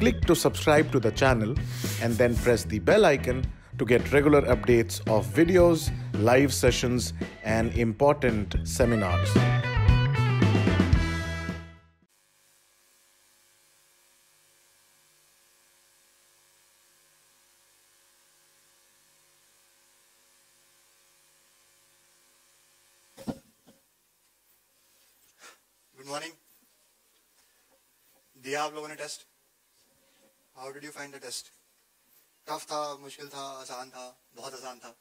Click to subscribe to the channel and then press the bell icon to get regular updates of videos, live sessions, and important seminars. Good morning. Diablo ने test. How did you find the test? Tough था, मुश्किल था, आसान था, बहुत आसान था?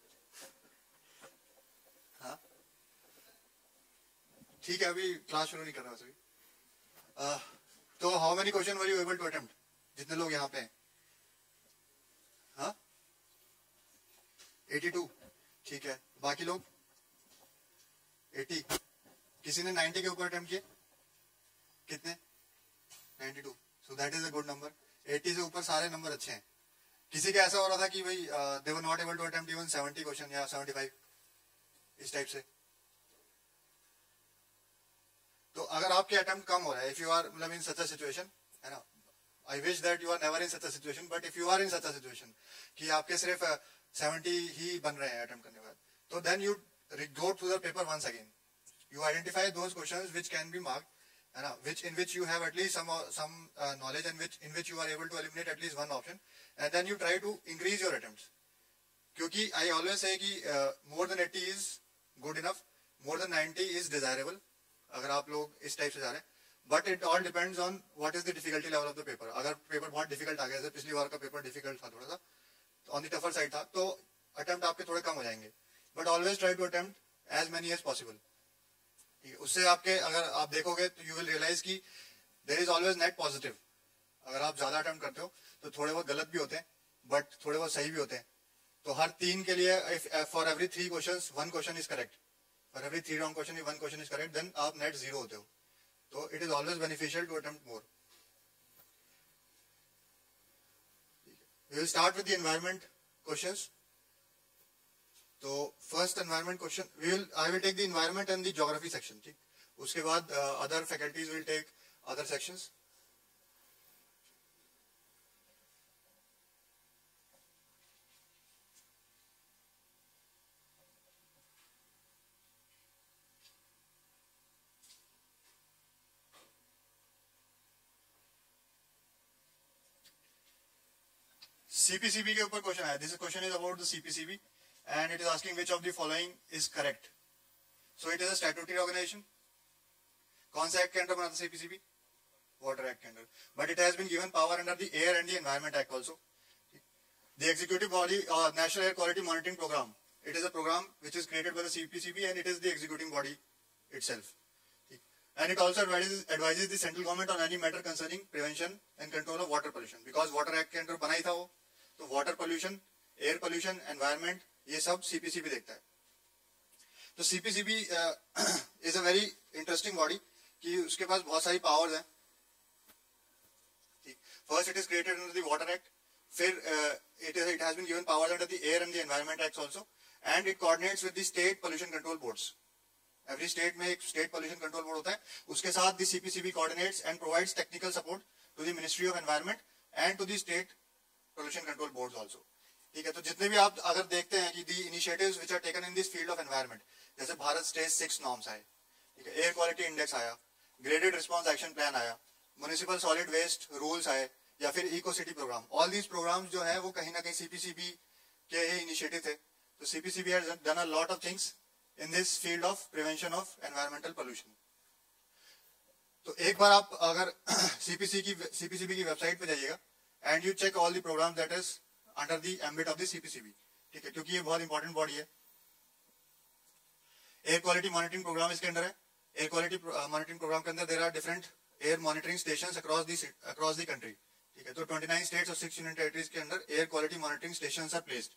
हाँ ठीक है, अभी क्लास शुरू नहीं कर रहा सभी। तो how many question were you able to attempt, जितने लोग यहाँ पे हैं? हाँ 82, ठीक है। बाकी लोग 80, किसी ने 90 के ऊपर अटेम्प्ट किए? कितने? 92, so that is a good number. 80 से ऊपर सारे नंबर अच्छे हैं। किसी के ऐसा हो रहा था कि भाई they were not able to attempt even 70 question या 75, इस टाइप से। तो अगर आपके अटेम्प्ट कम हो रहा है, इफ यू आर मतलब इन सच अ सिचुएशन, है ना, I wish that you are never in such a situation, but if you are in such a situation कि आपके सिर्फ 70 ही बन रहे हैं अटेम्प्ट करने के बाद, तो then you go through the paper once again, you identify those questions which can be marked, है ना, which in which you have at least some knowledge and which in which you are able to eliminate at least one option, and then you try to increase your attempts. Because I always say that more than 80 is good enough, more than 90 is desirable. अगर आप लोग इस type से जा रहे हैं, but it all depends on what is the difficulty level of the paper. अगर paper बहुत difficult आ गया, जैसे पिछली बार का paper difficult था थोड़ा सा, on the tougher side था, तो attempt आपके थोड़े कम हो जाएंगे. But always try to attempt as many as possible. उससे आपके, अगर आप देखोगे तो यू विल रियलाइज कि there is always net positive. अगर आप ज्यादा अटेम्प्ट करते हो तो थोड़े बहुत गलत भी होते हैं, बट थोड़े बहुत सही भी होते हैं। तो हर तीन के लिए, for every 3 questions 1 question is correct, for every 3 wrong question 1 question is correct, then आप नेट 0 होते हो। तो it is always beneficial to attempt more. We will start with the environment questions. तो first environment question, I will take the environment and the geography section, ठीक? उसके बाद other faculties will take other sections. CPCB के ऊपर question आया। This question is about the CPCB and it is asking which of the following is correct. So it is a statutory organization. Kaun sa act ke under bana tha CPCB? Water Act ke under, but it has been given power under the Air and the Environment Act also. The executive body, National Air Quality Monitoring Program, it is a program which is created by the CPCB and it is the executing body itself. And it also advises the central government on any matter concerning prevention and control of water pollution, because Water Act ke under bana hi tha wo. So water pollution, air pollution, environment, ये सब CPCB देखता है। तो CPCB is a very interesting body कि उसके पास बहुत सारी पावर्स हैं। First it is created under the water act, फिर it has been given powers under the air and the environment act also, and it coordinates with the state pollution control boards. Every state में एक state pollution control board होता है, उसके साथ the CPCB coordinates and provides technical support to the ministry of environment and to the state pollution control boards also, ठीक है? तो जितने भी आप अगर देखते हैं कि the initiatives which are taken in this field of environment, जैसे भारत स्टेज 6 नॉर्म्स आए, ठीक है, एयर क्वालिटी इंडेक्स आया, ग्रेडेड रिस्पांस एक्शन प्लान आया, म्युनिसिपल सॉलिड वेस्ट रूल्स आए, या फिर eco city programme, all these programmes जो है वो कहीं ना कहीं सीपीसीबी के ही इनिशिएटिव थे। तो CPCB has done a lot of things in this field of prevention of environmental pollution. तो एक बार आप अगर सीपीसीबी की वेबसाइट पे जाइएगा and you check all the programme that is under the ambit of the CPCB, ठीक है? क्योंकि ये बहुत इंपॉर्टेंट बॉडी है। एयर क्वालिटी मॉनिटरिंग प्रोग्राम इसके अंदर है। एयर क्वालिटी मॉनिटरिंग प्रोग्राम के अंदर there are different air monitoring stations across the country, ठीक है? तो 29 स्टेट्स और 6 यूनियन टेरिटरीज के अंदर air quality monitoring stations are placed,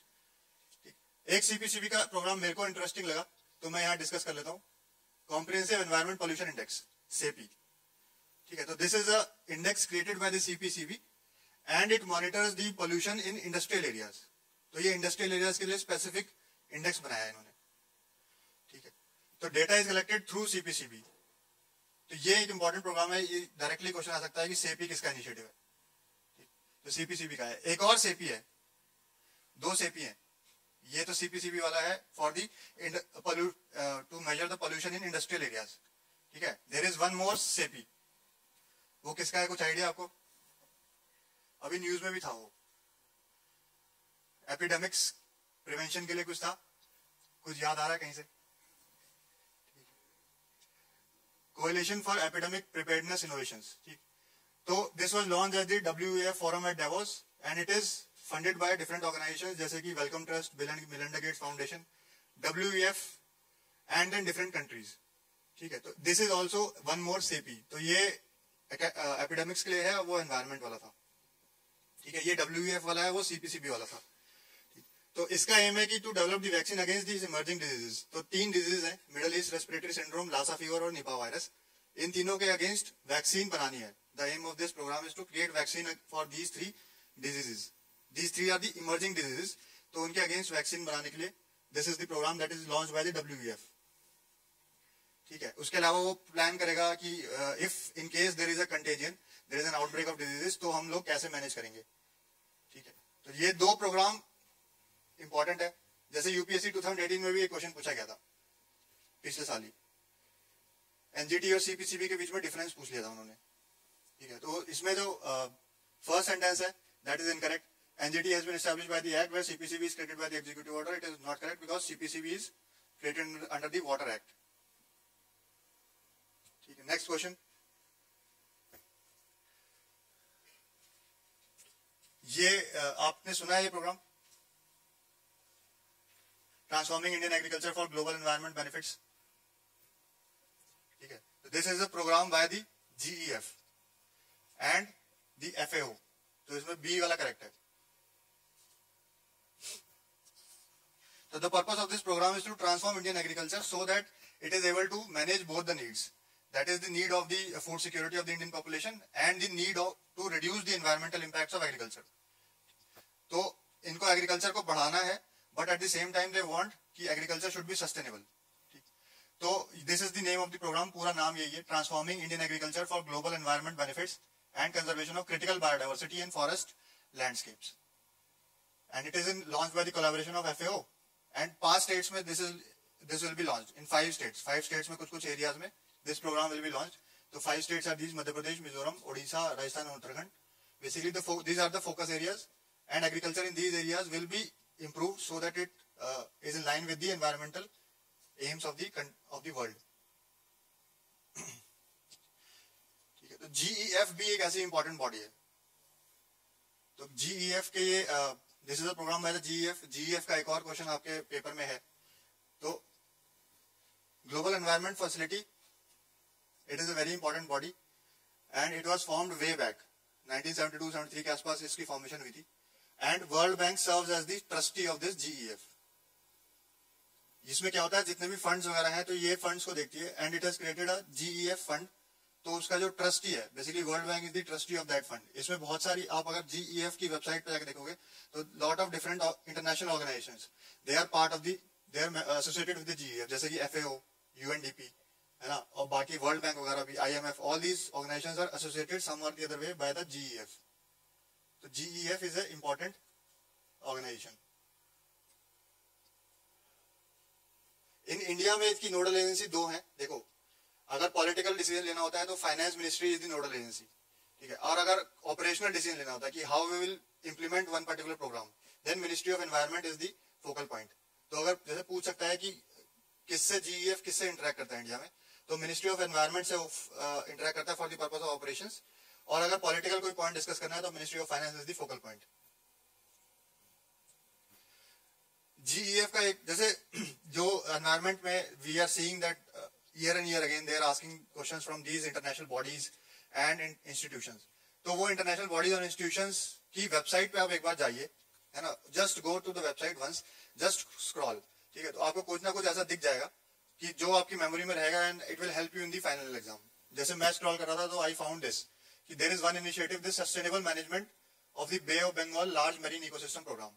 ठीक। एक सीपीसीबी का प्रोग्राम मेरे को इंटरेस्टिंग लगा तो मैं यहाँ डिस्कस कर लेता हूँ, comprehensive environment pollution index, CEPI, ठीक है? तो this is a index created by the CPCB and it monitors the pollution in industrial areas. तो ये industrial areas के लिए specific index बनाया है इन्होंने, ठीक है? तो data is collected through CPCB. तो ये एक important program है, ये directly question आ सकता है कि सेपी किसका initiative है, ठीक? जो सीपीसीबी का है, एक और सेपी है, दो सेपी है। ये तो सीपीसीबी वाला है for the to measure the pollution in industrial areas, ठीक है। There is one more CEPI, वो किसका है कुछ आइडिया आपको? अभी न्यूज में भी था, वो एपिडेमिक्स प्रिवेंशन के लिए कुछ था, कुछ याद आ रहा है कहीं से? Coalition for epidemic preparedness innovations, ठीक। तो this was launched at the WEF forum at Davos and it is funded by different organisations जैसे कि Wellcome trust, Bill and Melinda Gates foundation, WEF and in different countries, ठीक है। तो this is also one more CEPI. तो ये epidemics के लिए है, वो एनवायरमेंट वाला था, ठीक है। ये WEF वाला है, वो CPCB वाला था। तो इसका एम है कि to develop the vaccine against these emerging diseases. तो तीन डिजीज हैं, Middle East respiratory syndrome, Lassa fever और निपा वायरस, इन तीनों के अगेंस्ट वैक्सीन बनानी है। The aim of this programme is to create vaccine for these three diseases. These three are the emerging diseases, तो उनके अगेंस्ट वैक्सीन बनाने के लिए this is the programme that is launch by the WEF, ठीक है। उसके अलावा वो प्लान करेगा कि if in case there is a contagion, there is an outbreak of diseases, तो हम लोग कैसे मैनेज करेंगे, ठीक है। तो ये दो प्रोग्राम इंपॉर्टेंट है। जैसे यूपीएससी 2018 में भी एक क्वेश्चन पूछा गया था पिछले साल ही, एनजीटी और सीपीसीबी के बीच में डिफरेंस पूछ लिया था उन्होंने, ठीक है। तो इसमें जो फर्स्ट सेंटेंस है that is incorrect, NGT has been established by the act where CPCB is created by the executive order, it is not correct because CPCB is created under the water act, ठीक है। Next question, ये आपने सुना है ये programme, Transforming Indian Agriculture for Global Environment Benefits, ठीक है। So this is a program by the GEF and the FAO. तो इसमें B वाला correct है। So the purpose of this program is to transform Indian agriculture so that it is able to manage both the needs. That is the need of the food security of the Indian population and the need of to reduce the environmental impacts of agriculture. तो इनको agriculture को बढ़ाना है, but at the same time they want कि agriculture should be sustainable, ठीक। तो this is the name of the program, पूरा नाम यही है, Transforming Indian Agriculture for Global Environment Benefits and Conservation of Critical Biodiversity in Forest Landscapes, and it is launched by the collaboration of FAO and 5 states में this will be launched in 5 states. 5 states में कुछ areas में this program will be launched. तो 5 states are these: Madhya Pradesh, Mizoram, Odisha, Rajasthan and Uttarakhand. Basically these are the focus areas, and agriculture in these areas will be improved so that it is in line with the environmental aims of the world. ठीक है। तो GEF भी एक ऐसी important body है। तो GEF के ये this is a program by the GEF. GEF का एक और question आपके paper में है। तो Global Environment Facility, it is a very important body and it was formed way back 1972-73 के आसपास इसकी formation हुई थी. And World Bank serves as the trustee of this GEF. इसमें क्या होता है, जितने भी फंड्स वगैरह हैं तो ये फंड्स को देखती है, and it has created a GEF fund. तो उसका जो ट्रस्टी है, basically World Bank is the trustee of that fund. इसमें बहुत सारी, आप अगर GEF की वेबसाइट पर जाकर देखोगे तो lot of different international organizations, they are part of the, they are associated with the GEF, जैसे कि FAO, UNDP, है ना, और बाकी World Bank वगैरह भी, IMF, all these organizations are associated some or the other way by the GEF. So GEF is an important organization. In India में इसकी नोडल एजेंसी 2 हैं। देखो, अगर पॉलिटिकल डिसीजन लेना होता है तो finance ministry is the nodal agency, ठीक है। और अगर ऑपरेशनल डिसीजन लेना होता है कि how we will implement one particular programme, then ministry of environment is the focal point. तो अगर जैसे पूछ सकता है कि किससे GEF किससे इंटरेक्ट करता है इंडिया में, तो मिनिस्ट्री ऑफ एनवायरमेंट से इंटरेक्ट करता है for the purpose of operation, और अगर पॉलिटिकल कोई पॉइंट डिस्कस करना है तो ministry of finance is the focal point. GEF का एक, जैसे जो एनवायरमेंट में we are seeing that year and year again they are asking questions from these international bodies and institutions. तो वो इंटरनेशनल बॉडीज और इंस्टीट्यूशंस की वेबसाइट पे आप एक बार जाइए, है ना, just go to the website once, just scroll, ठीक है। तो आपको कुछ ना कुछ ऐसा दिख जाएगा कि जो आपकी मेमोरी में रहेगा, and it will help you in the final exam. जैसे मैं स्क्रॉल कर रहा था तो I found this, there is one initiative, this sustainable management of the bay of Bengal large marine ecosystem programme.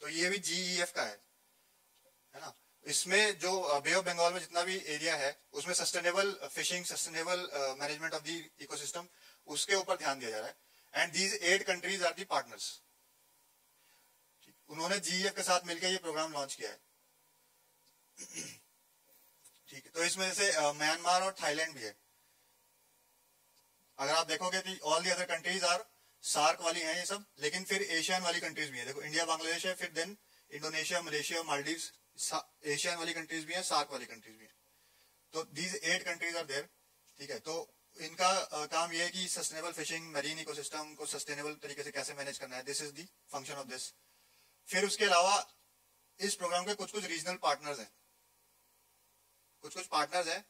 तो ये भी GEF का है ना। इसमें जो बे ऑफ बंगाल में जितना भी एरिया है उसमें sustainable fishing, sustainable management of the ecosystem, उसके ऊपर ध्यान दिया जा रहा है। and these 8 countries are the partners. उन्होंने GEF के साथ मिलकर ये प्रोग्राम लॉन्च किया है. ठीक है, तो इसमें से म्यांमार और थाईलैंड भी है. अगर आप देखोगे तो all the other countries are SAARC वाली हैं ये सब, लेकिन फिर एशियन वाली कंट्रीज भी हैं. देखो इंडिया बांग्लादेश है, फिर then Indonesia, Malaysia, Maldives, Asian वाली कंट्रीज भी हैं, सार्क वाली कंट्रीज भी हैं. तो दीज 8 कंट्रीज आर देयर. ठीक है, तो इनका काम यह है कि सस्टेनेबल फिशिंग, मरीन इकोसिस्टम को सस्टेनेबल तरीके से कैसे मैनेज करना है. This is the function of this. फिर उसके अलावा इस प्रोग्राम के कुछ कुछ रीजनल पार्टनर्स हैं, कुछ कुछ पार्टनर्स हैं,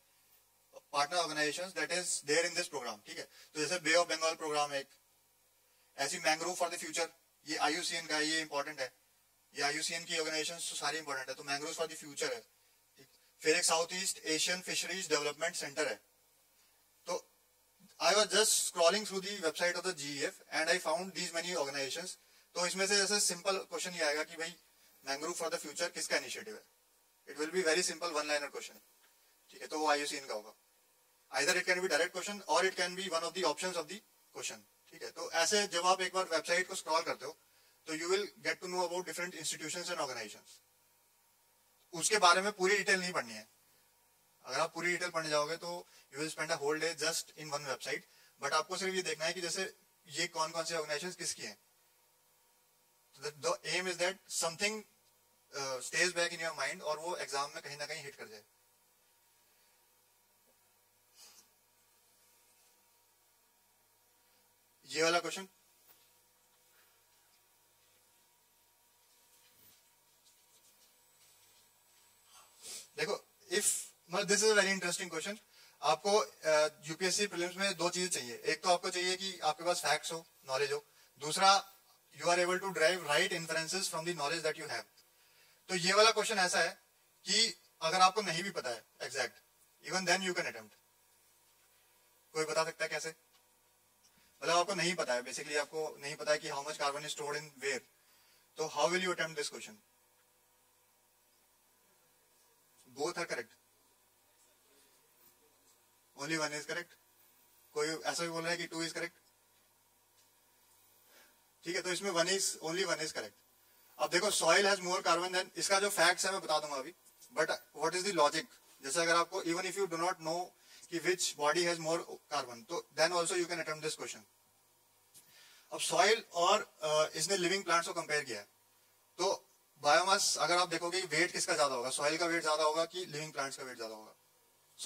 partner organisations that is there in this programme. ठीक है, तो जैसे बे ऑफ बंगाल प्रोग्राम है, एक ऐसी मैंग्रोव फॉर द फ्यूचर, ये IUCN का, ये इंपॉर्टेंट है, ये IUCN की ऑर्गेनाइजेशंस तो सारी इंपॉर्टेंट है. तो मैंग्रोव फॉर द फ्यूचर है. फिर एक South East Asian fisheries development centre है. तो I was just scrolling through the website of the GEF and I found these many organisations. तो इसमें से जैसे सिंपल क्वेश्चन ये आएगा कि भाई मैंग्रोव फॉर द फ्यूचर किसका इनिशिएटिव है. It will be very simple one liner question. ठीक है, तो वो IUCN का होगा. Either it can be direct question और it can be one of the options of the question. ठीक है, तो ऐसे जब आप एक बार वेबसाइट को स्क्रॉल करते हो तो you will get to know about different institutions and organisations. उसके बारे में पूरी डिटेल नहीं पढ़नी है. अगर आप पूरी डिटेल पढ़ने जाओगे तो you will spend a whole day just in one website. But आपको सिर्फ ये देखना है कि जैसे ये कौन कौन से ऑर्गेनाइजेशंस किसकी हैं. The aim is that something stays back in your mind और वो एग्जाम में कहीं ना कहीं हिट कर जाए. ये वाला क्वेश्चन देखो, if this is a very interesting question. आपको यूपीएससी प्रीलिम्स में 2 चीजें चाहिए. एक तो आपको चाहिए कि आपके पास फैक्ट्स हो, नॉलेज हो. दूसरा, you are able to derive right inferences from the knowledge that you have. तो ये वाला क्वेश्चन ऐसा है कि अगर आपको नहीं भी पता है exact, even then you can attempt. कोई बता सकता है कैसे? मतलब आपको नहीं पता है, basically आपको नहीं पता है कि how much carbon is stored in where. तो how will you attempt this question? Both are correct. Only one is correct. कोई ऐसा भी बोल रहा है कि 2 is correct. ठीक है, तो इसमें ओनली वन इज करेक्ट. अब देखो soil has more carbon than, इसका जो फैक्ट्स है मैं बता दूंगा अभी, but what is the logic. जैसे अगर आपको even if you do not know कि which body has more carbon, तो then also you can attempt this question. अब सॉइल और इसने लिविंग प्लांट्स को कंपेयर किया है. तो बायोमास अगर आप देखोगे वेट किसका ज्यादा होगा, सॉइल का वेट ज्यादा होगा कि लिविंग प्लांट्स का वेट ज्यादा होगा?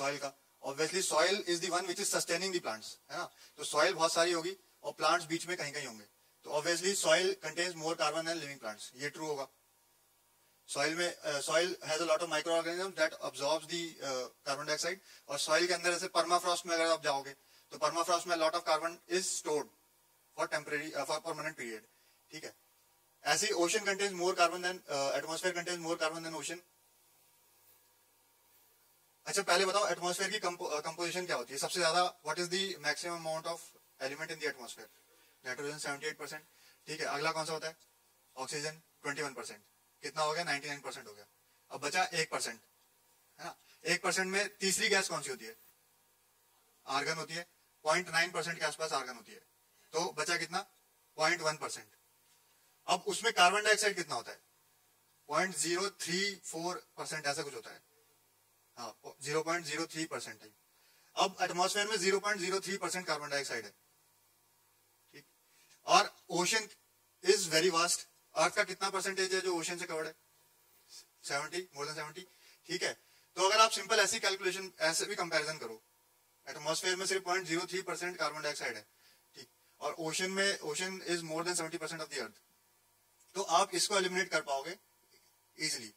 सॉइल का. Obviously soil is the one which is sustaining the plants, है ना. तो सॉइल बहुत सारी होगी और प्लांट्स बीच में कहीं कहीं होंगे. तो obviously soil contains more carbon than living plants, ये ट्रू होगा. सॉइल में soil has a lot of micro organism that absorbs the carbon dioxide. और सॉइल के अंदर ऐसे परमाफ्रॉस्ट में अगर आप जाओगे तो परमाफ्रॉस्ट में lot of carbon is stored for temporary for permanent period. ठीक है, ऐसे ocean contains more carbon than atmosphere contains more carbon than ocean. अच्छा पहले बताओ एटमॉस्फेयर की कंपोजिशन क्या होती है सबसे ज्यादा, what is the maximum amount of element in the atmosphere? Nitrogen 78%. ठीक है, अगला कौन सा होता है? ऑक्सीजन 21%. कितना हो गया? 99% हो गया. अब बचा 1%, है ना. 1% में तीसरी गैस कौन सी होती है? आर्गन होती है. 0.9% के आसपास आर्गन होती है. तो बचा कितना? 0.1%. अब उसमें कार्बन डाइऑक्साइड कितना होता है? 0.034% ऐसा कुछ होता है. हाँ, 0.03%. अब एटमॉस्फेयर में 0.03% कार्बन डाइऑक्साइड है. और ocean is very vast. Earth का कितना परसेंटेज है जो ओशन से कवर्ड है? 70, मोर देन 70. ठीक है, तो अगर आप सिंपल ऐसी कैलकुलेशन, ऐसे भी कंपैरिजन करो, एटमॉस्फेयर में सिर्फ 0.03% कार्बन डाइऑक्साइड है. ठीक, और ओशन में ocean is more than 70% of the earth. तो आप इसको एलिमिनेट कर पाओगे easily.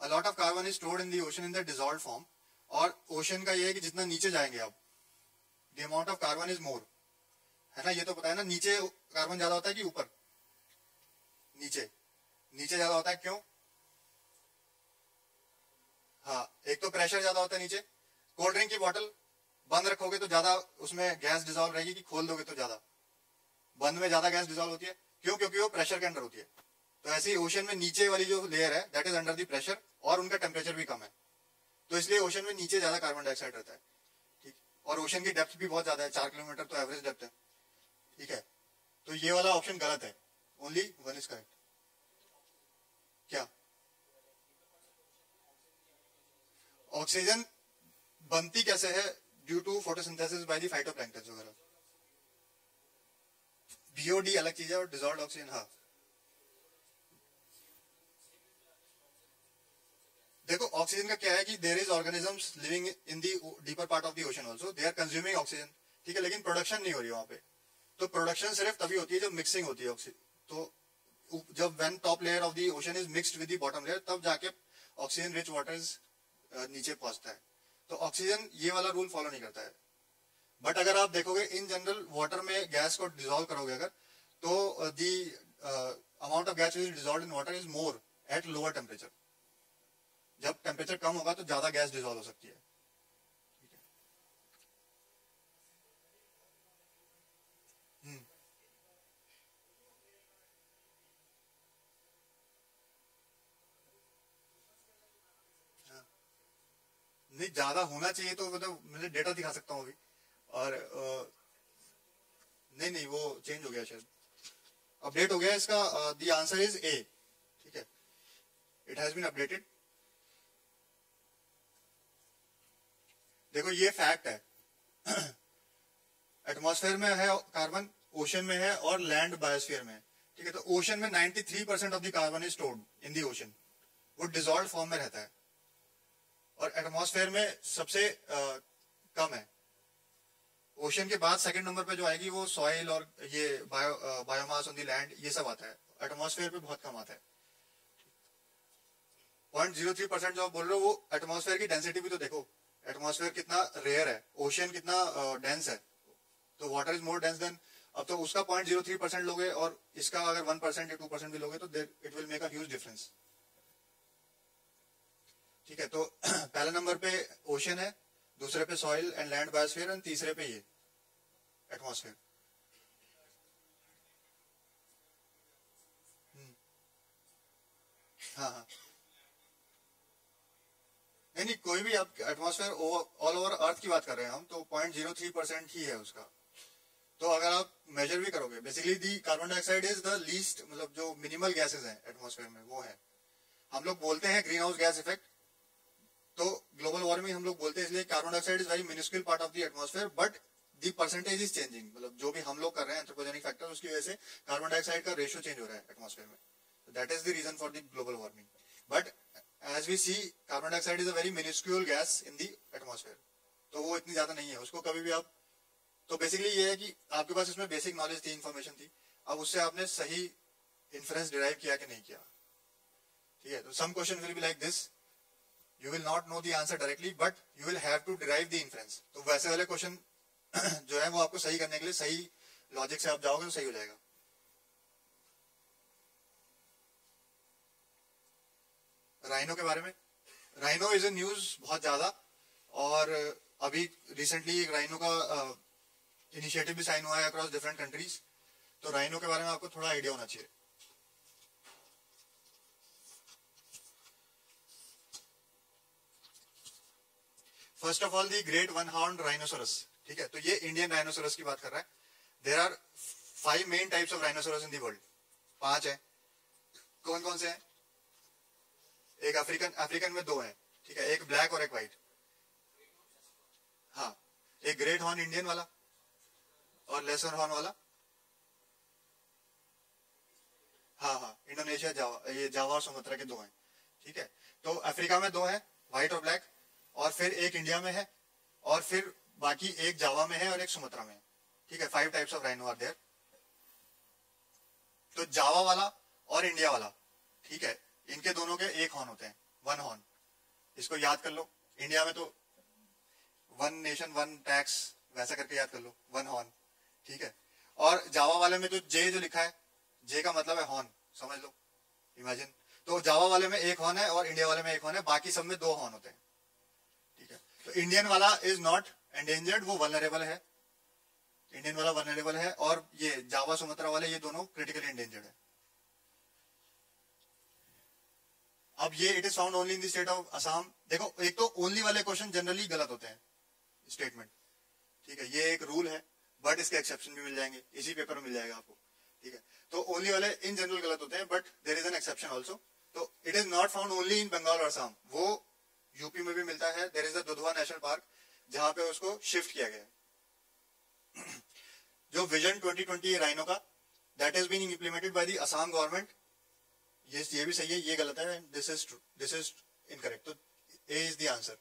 A lot of carbon is stored in the ocean in the dissolved form. और ओशन का यह है कि जितना नीचे जाएंगे आप, the amount of carbon is more, है ना. ये तो पता है ना, नीचे कार्बन ज्यादा होता है कि ऊपर? नीचे ज्यादा होता है. क्यों? हाँ, एक तो प्रेशर ज्यादा होता है नीचे. कोल्ड ड्रिंक की बोतल बंद रखोगे तो ज्यादा उसमें गैस डिजॉल्व रहेगी कि खोल दोगे तो ज्यादा? बंद में ज्यादा गैस डिजॉल्व होती है. क्यों? क्योंकि वो प्रेशर के अंडर होती है. तो ऐसे ही ओशन में नीचे वाली जो लेयर है that is under the pressure, और उनका टेम्परेचर भी कम है. तो इसलिए ओशन में नीचे ज्यादा कार्बन डाइऑक्साइड रहता है. ठीक, और ओशन की डेप्थ भी बहुत ज्यादा है, 4 किलोमीटर तो एवरेज डेप्थ है. ठीक है, तो ये वाला ऑप्शन गलत है, ओनली वन इज करेक्ट। क्या ऑक्सीजन बनती कैसे है? Due to photosynthesis by the phytoplankton वगैरह। बीओडी अलग चीज है और डिसॉल्व्ड ऑक्सीजन। हाँ देखो ऑक्सीजन का क्या है कि there is organisms living in the deeper part of the ocean also, they are consuming oxygen, ठीक है, लेकिन प्रोडक्शन नहीं हो रही वहां पे। तो प्रोडक्शन सिर्फ तभी होती है जब मिक्सिंग होती है ऑक्सीजन, तो जब when top layer of the ocean is mixed with the bottom layer तब जाके ऑक्सीजन रिच वाटर्स नीचे पहुंचता है। तो ऑक्सीजन ये वाला रूल फॉलो नहीं करता है। बट अगर आप देखोगे इन जनरल वाटर में गैस को डिसॉल्व करोगे अगर, तो the amount of gas is dissolved in water is more at lower temperature. जब टेम्परेचर कम होगा तो ज्यादा गैस डिसॉल्व हो सकती है। नहीं ज्यादा होना चाहिए तो मतलब मैंने डेटा दिखा सकता हूँ अभी। और नहीं नहीं वो चेंज हो गया, शायद अपडेट हो गया इसका। द आंसर इज ए, ठीक है, इट हैज बीन अपडेटेड। देखो ये फैक्ट है, एटमॉस्फेयर में है कार्बन, ओशन में है और लैंड बायोस्फीयर में, ठीक है। तो ओशन में 93% of the carbon is stored in the ocean, वो डिसॉल्व फॉर्म में रहता है, और एटमॉस्फेयर में सबसे कम है। ओशन के बाद सेकंड नंबर पे जो आएगी वो सॉइल और ये बायोमास ऑन द लैंड ये सब आता है, एटमॉस्फेयर पे बहुत कम आता है। 0.03% जो आप बोल रहे हो वो एटमॉस्फेयर की डेंसिटी भी तो देखो, एटमॉस्फेयर कितना रेयर है, ओशन कितना डेंस है, तो water is more dense than. अब तो उसका 0.03% लोगे और इसका अगर 1% या 2% भी लोगे तो it will make a huge difference, ठीक है। तो पहले नंबर पे ओशन है, दूसरे पे सॉइल एंड लैंड बायोस्फीयर, और तीसरे पे ये एटमॉस्फेयर। हाँ, नहीं कोई भी आप एटमॉस्फेयर ऑल ओवर अर्थ की बात कर रहे हैं हम, तो 0.03% ही है उसका। तो अगर आप मेजर भी करोगे basically the carbon dioxide is the least, मतलब जो मिनिमल गैसेस हैं एटमॉस्फेयर में वो है। हम लोग बोलते हैं ग्रीन हाउस गैस इफेक्ट, तो ग्लोबल वार्मिंग हम लोग बोलते हैं इसलिए। Carbon dioxide is very minuscule part of the atmosphere but the percentage is changing, मतलब जो भी हम लोग कर रहे हैं एंथ्रोपोजेनिक फैक्टर उसकी वजह से कार्बन डाइऑक्साइड का रेशियो चेंज हो रहा है एटमॉस्फेयर में। That is the reason for the global warming. But as we see carbon dioxide is a very minuscule gas in the atmosphere, तो वो इतनी ज्यादा नहीं है उसको कभी भी आप। तो बेसिकली ये है कि आपके पास इसमें बेसिक नॉलेज थी, इन्फॉर्मेशन थी, अब उससे आपने सही इन्फ्रेंस डिराइव किया कि नहीं किया, ठीक है। तो some question will be like this, you will not know the answer directly but you will have to derive the inference। तो वैसे वाले क्वेश्चन जो है वो आपको सही करने के लिए सही लॉजिक से आप जाओगे तो सही हो जाएगा। राइनो के बारे में, राइनो इज अ न्यूज बहुत ज्यादा, और अभी रिसेंटली एक राइनो का इनिशिएटिव भी साइन हुआ है अक्रॉस डिफरेंट कंट्रीज। तो राइनो के बारे में आपको थोड़ा आइडिया होना चाहिए। First of all the great one horn rhinoceros, ठीक है, तो ये इंडियन राइनोसोरस की बात कर रहा है। There are 5 main types of rhinoceros in the world, 5 है। कौन कौन से हैं? एक अफ्रीकन में 2 हैं, ठीक है, एक ब्लैक और एक व्हाइट। हाँ, एक ग्रेट हॉर्न इंडियन वाला और लेसर हॉर्न वाला। हाँ, इंडोनेशिया, जावा, ये जावा और सुमात्रा के 2 हैं, ठीक है। तो अफ्रीका में 2 हैं, व्हाइट और ब्लैक, और फिर एक इंडिया में है, और फिर बाकी एक जावा में है और एक सुमात्रा में है, ठीक है। 5 types of rhino are there. तो जावा वाला और इंडिया वाला, ठीक है, इनके दोनों के एक हॉर्न होते हैं, वन हॉर्न। इसको याद कर लो, इंडिया में तो वन नेशन वन टैक्स वैसा करके याद कर लो, वन हॉर्न, ठीक है। और जावा वाले में जो लिखा है, जे का मतलब है हॉर्न, समझ लो, इमेजिन। तो जावा वाले में एक हॉर्न है और इंडिया वाले में एक हॉर्न है, बाकी सब में 2 हॉर्न होते हैं। तो इंडियन वाला इज नॉट एंडेंजर्ड, वो वल्नरेबल है, इंडियन वाला वल्नरेबल है, और ये जावा सुमात्रा वाले ये दोनों क्रिटिकली एंडेंजर्ड है। अब ये it is found only in the state of Assam. देखो एक तो ओनली वाले क्वेश्चन जनरली गलत होते हैं स्टेटमेंट, ठीक है, ये एक रूल है, बट इसके एक्सेप्शन भी मिल जाएंगे, इसी पेपर में मिल जाएगा आपको। ठीक है, तो ओनली वाले इन जनरल गलत होते हैं, but there is an exception also. तो it is not found only in Bengal और असम, वो यूपी में भी मिलता है। There is the Dudhwa national park जहां पे उसको शिफ्ट किया गया है। जो विजन 2020 राइनो का, that is being implemented by the Assam government. ये भी सही है, ये गलत है, दिस इज इनकरेक्ट। तो ए इज द आंसर,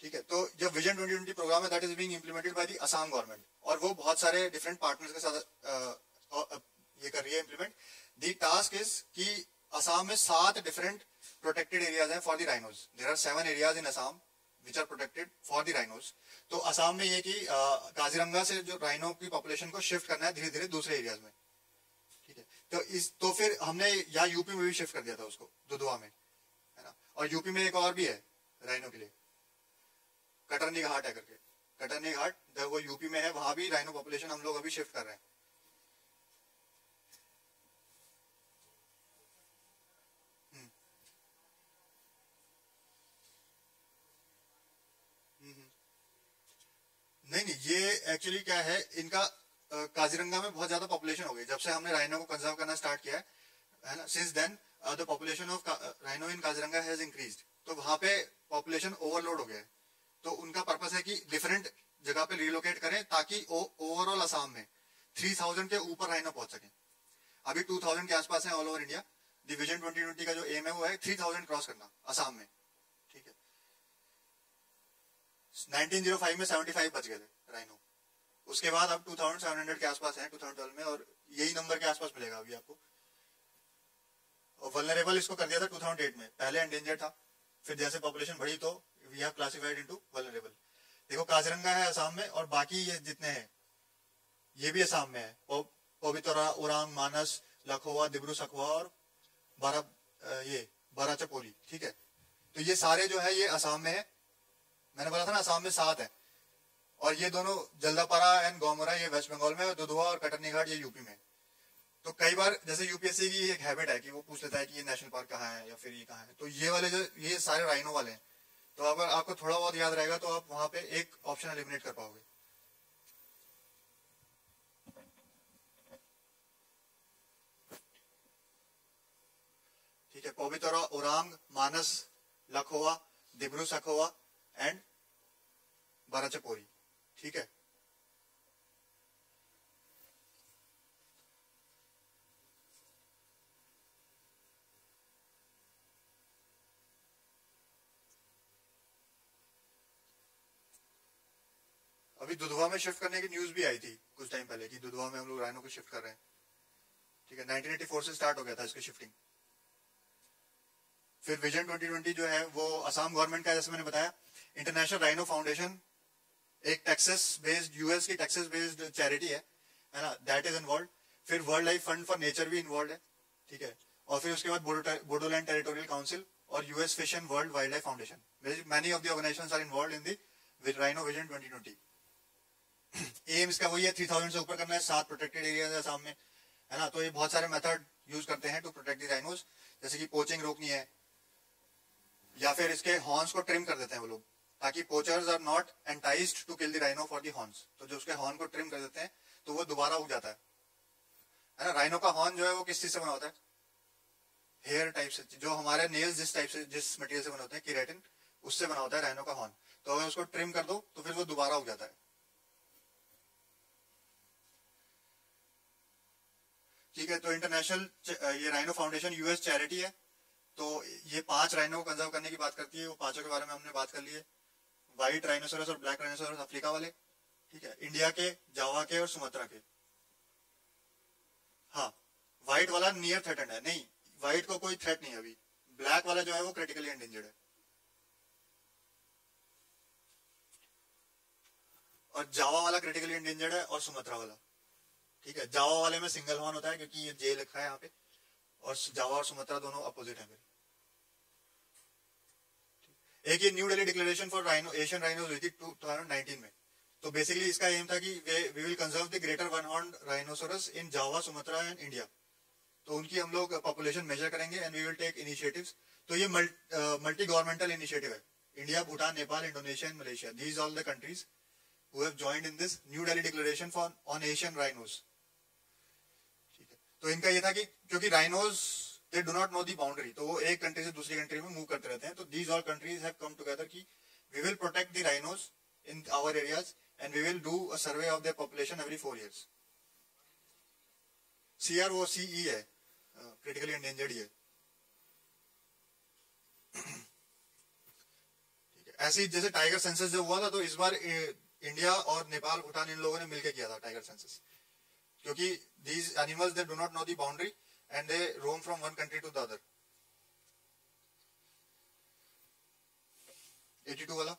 ठीक है। तो जब विजन 2020 प्रोग्राम है that is being implemented by the Assam government, और वो बहुत सारे डिफरेंट पार्टनर्स के साथ ये कर रही है इंप्लीमेंट। द टास्क इज कि असम में 7 डिफरेंट प्रोटेक्टेड एरियाज हैं for the rhinos. There are 7 areas in Assam which are protected for the rhinos. तो असम में ये कि काजीरंगा से जो राइनो की पॉपुलेशन को शिफ्ट करना है धीरे धीरे दूसरे एरियाज में, ठीक है। तो फिर हमने यहाँ यूपी में भी शिफ्ट कर दिया था उसको, दुधवा में, है ना। और यूपी में एक और भी है राइनो के लिए, कटरनीघाट है करके। कटरनीघाट वो यूपी में है, वहां भी राइनो पॉपुलेशन हम लोग अभी शिफ्ट कर रहे हैं। नहीं, ये एक्चुअली क्या है, इनका काजीरंगा में बहुत ज्यादा पॉपुलेशन हो गई जब से हमने राइनो को कंजर्व करना स्टार्ट किया है ना। Since then the population of rhino in Kaziranga has increased. तो वहां पे पॉपुलेशन ओवरलोड हो गया है, तो उनका पर्पस है कि डिफरेंट जगह पे रिलोकेट करें ताकि ओवरऑल असम में 3000 के ऊपर राइनो पहुंच सके। अभी 2000 के आसपास है ऑल ओवर इंडिया। विजन 2020 का जो एम है वो है 3000 क्रॉस करना असम में, ठीक है। 1905 में 75 बच गए थे राइनो, उसके बाद अब 2700 के आसपास है 2012 में, और यही नंबर के आसपास मिलेगा अभी आपको। और वल्नरेबल इसको कर दिया था 2008 में, पहले एंडेंजर्ड था, फिर जैसे पॉपुलेशन बढ़ी तो we have classified into vulnerable. देखो काजीरंगा है असम में, और बाकी ये जितने हैं ये भी असम में है। पोबितोरा, ओरांग, मानस, लखोवा, दिब्रू-साइखोवा और बाराचापोली, ठीक है। तो ये सारे जो है ये असम में है। मैंने बोला था ना असम में 7 है, और ये दोनों जल्दापारा एंड गोमरा ये वेस्ट बंगाल में, और दुधवा और कटरनीघाट ये यूपी में। तो कई बार जैसे यूपीएससी की एक हैबिट है कि वो पूछ लेता है कि ये नेशनल पार्क कहाँ है या फिर ये कहाँ है, तो ये वाले जो ये सारे राइनो वाले हैं। तो अगर आपको थोड़ा बहुत याद रहेगा तो आप वहां पे एक ऑप्शन एलिमिनेट कर पाओगे। ठीक है, पोबितोरा, ओरांग, मानस, लखोवा, दिब्रू-साइखोवा एंड बाराचपोरी, ठीक है। अभी दुधवा में शिफ्ट करने की न्यूज भी आई थी कुछ टाइम पहले कि दुधवा में हम लोग राइनो को शिफ्ट कर रहे हैं, ठीक है। 1984 से स्टार्ट हो गया था इसकी शिफ्टिंग। फिर विजन 2020 जो है वो असम गवर्नमेंट का, जैसे मैंने बताया, इंटरनेशनल राइनो फाउंडेशन एक टेक्सास बेस्ड, यूएस की टेक्सास बेस्ड चैरिटी है ना, दैट इज इन्वॉल्व। फिर world life fund for nature भी इन्वॉल्व है, ठीक है। और फिर उसके बाद बोडोलैंड टेरिटोरियल काउंसिल और US fish and world wildlife foundation, many of the organisations are involve in the rhino vision 2020। Aim इसका वही है, 3000 से ऊपर करना है, 7 प्रोटेक्टेड एरियाज है सामने, है ना। तो ये बहुत सारे मेथड यूज करते हैं टू प्रोटेक्ट द राइनोज, जैसे कि पोचिंग रोकनी है, या फिर इसके हॉर्न्स को ट्रिम कर देते हैं वो लोग ताकि poachers are not enticed to kill the rhino for the horns. तो जो उसके हॉर्न को ट्रिम कर देते हैं तो वो दोबारा उग जाता है ना। राइनो का हॉर्न जो है वो किस चीज से बना होता है, हेयर टाइप से, जो हमारे नेल्स जिस टाइप से, जिस मटेरियल से बने होते हैं, केराटिन, उससे बना होता है राइनो का हॉर्न। तो अगर उसको ट्रिम कर दो तो फिर वो दोबारा उग जाता है। ठीक है, तो इंटरनेशनल ये राइनो फाउंडेशन यूएस चैरिटी है। तो ये 5 राइनो को कंजर्व करने की बात करती है, वो पांचों के बारे में हमने बात कर ली है, व्हाइट राइनोसोरस और ब्लैक राइनोसोरस अफ्रीका वाले, ठीक है, इंडिया के, जावा के और सुमात्रा के। हाँ, व्हाइट वाला नियर थ्रेटेंड है, नहीं व्हाइट को कोई थ्रेट नहीं है अभी। ब्लैक वाला जो है वो क्रिटिकली एंडेंजर्ड है, और जावा वाला क्रिटिकली एंडेंजर्ड है, और सुमात्रा वाला, ठीक है। जावा वाले में सिंगल हॉर्न होता है क्योंकि ये जे लिखा है यहाँ पे, और जावा और सुमात्रा दोनों अपोजिट हैं। एक ये new Delhi declaration for rhino, Asian rhinos हुई थी 2019 में। तो बेसिकली इसका एम था कि we will conserve the greater one horn rhinoceros in Java, Sumatra and India. तो उनकी हम लोग पॉपुलेशन मेजर करेंगे and we will take initiatives. तो ये मल्टी गवर्नमेंटल इनिशिएटिव है, India, Bhutan, Nepal, Indonesia and Malaysia, these all the countries who have joined in this New Delhi Declaration on Asian rhinos. तो इनका ये था कि क्योंकि rhinos they do not know the boundary, तो वो एक कंट्री से दूसरी कंट्री में मूव करते रहते हैं. तो these all countries have come together कि we will protect the rhinos in our areas and we will do a survey of their population every 4 years. CROCE है, क्रिटिकली एंडेंजर्ड है. ऐसे ही जैसे टाइगर सेंसस जब हुआ था तो इस बार इंडिया और नेपाल भूटान इन लोगों ने मिलकर किया था टाइगर सेंसस, क्योंकि these animals they do not know the boundary and they roam from one country to the other. 82 वाला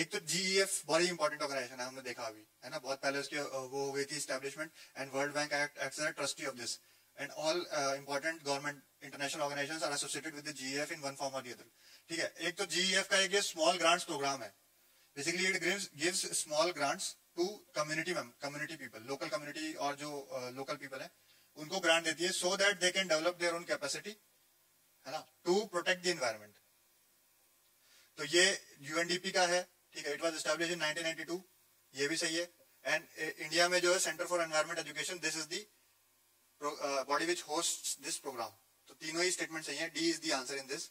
एक तो GEF बड़ी इंपॉर्टेंट ऑर्गेनाइजेशन है, हमने देखा अभी है ना, बहुत पहले उसकी वो हो गई थी establishment and world bank acts as trustee of this and all important government international organisations are associated with the GEF in one form और द अदर. ठीक है, एक तो GEF का एक स्मॉल ग्रांट्स प्रोग्राम है. Basically it gives small grants to community people, local community और जो लोकल पीपल है उनको ग्रांट देती है so that they can develop their own capacity है ना टू प्रोटेक्ट द एनवायरमेंट. तो ये यूएनडीपी का है. ठीक है, इट वाज एस्टैब्लिश्ड इन 1992, ये भी सही है. एंड इंडिया में जो है centre for environment education, this is the body which host this programme. तो तीनों ही स्टेटमेंट सही है, D is the answer in this.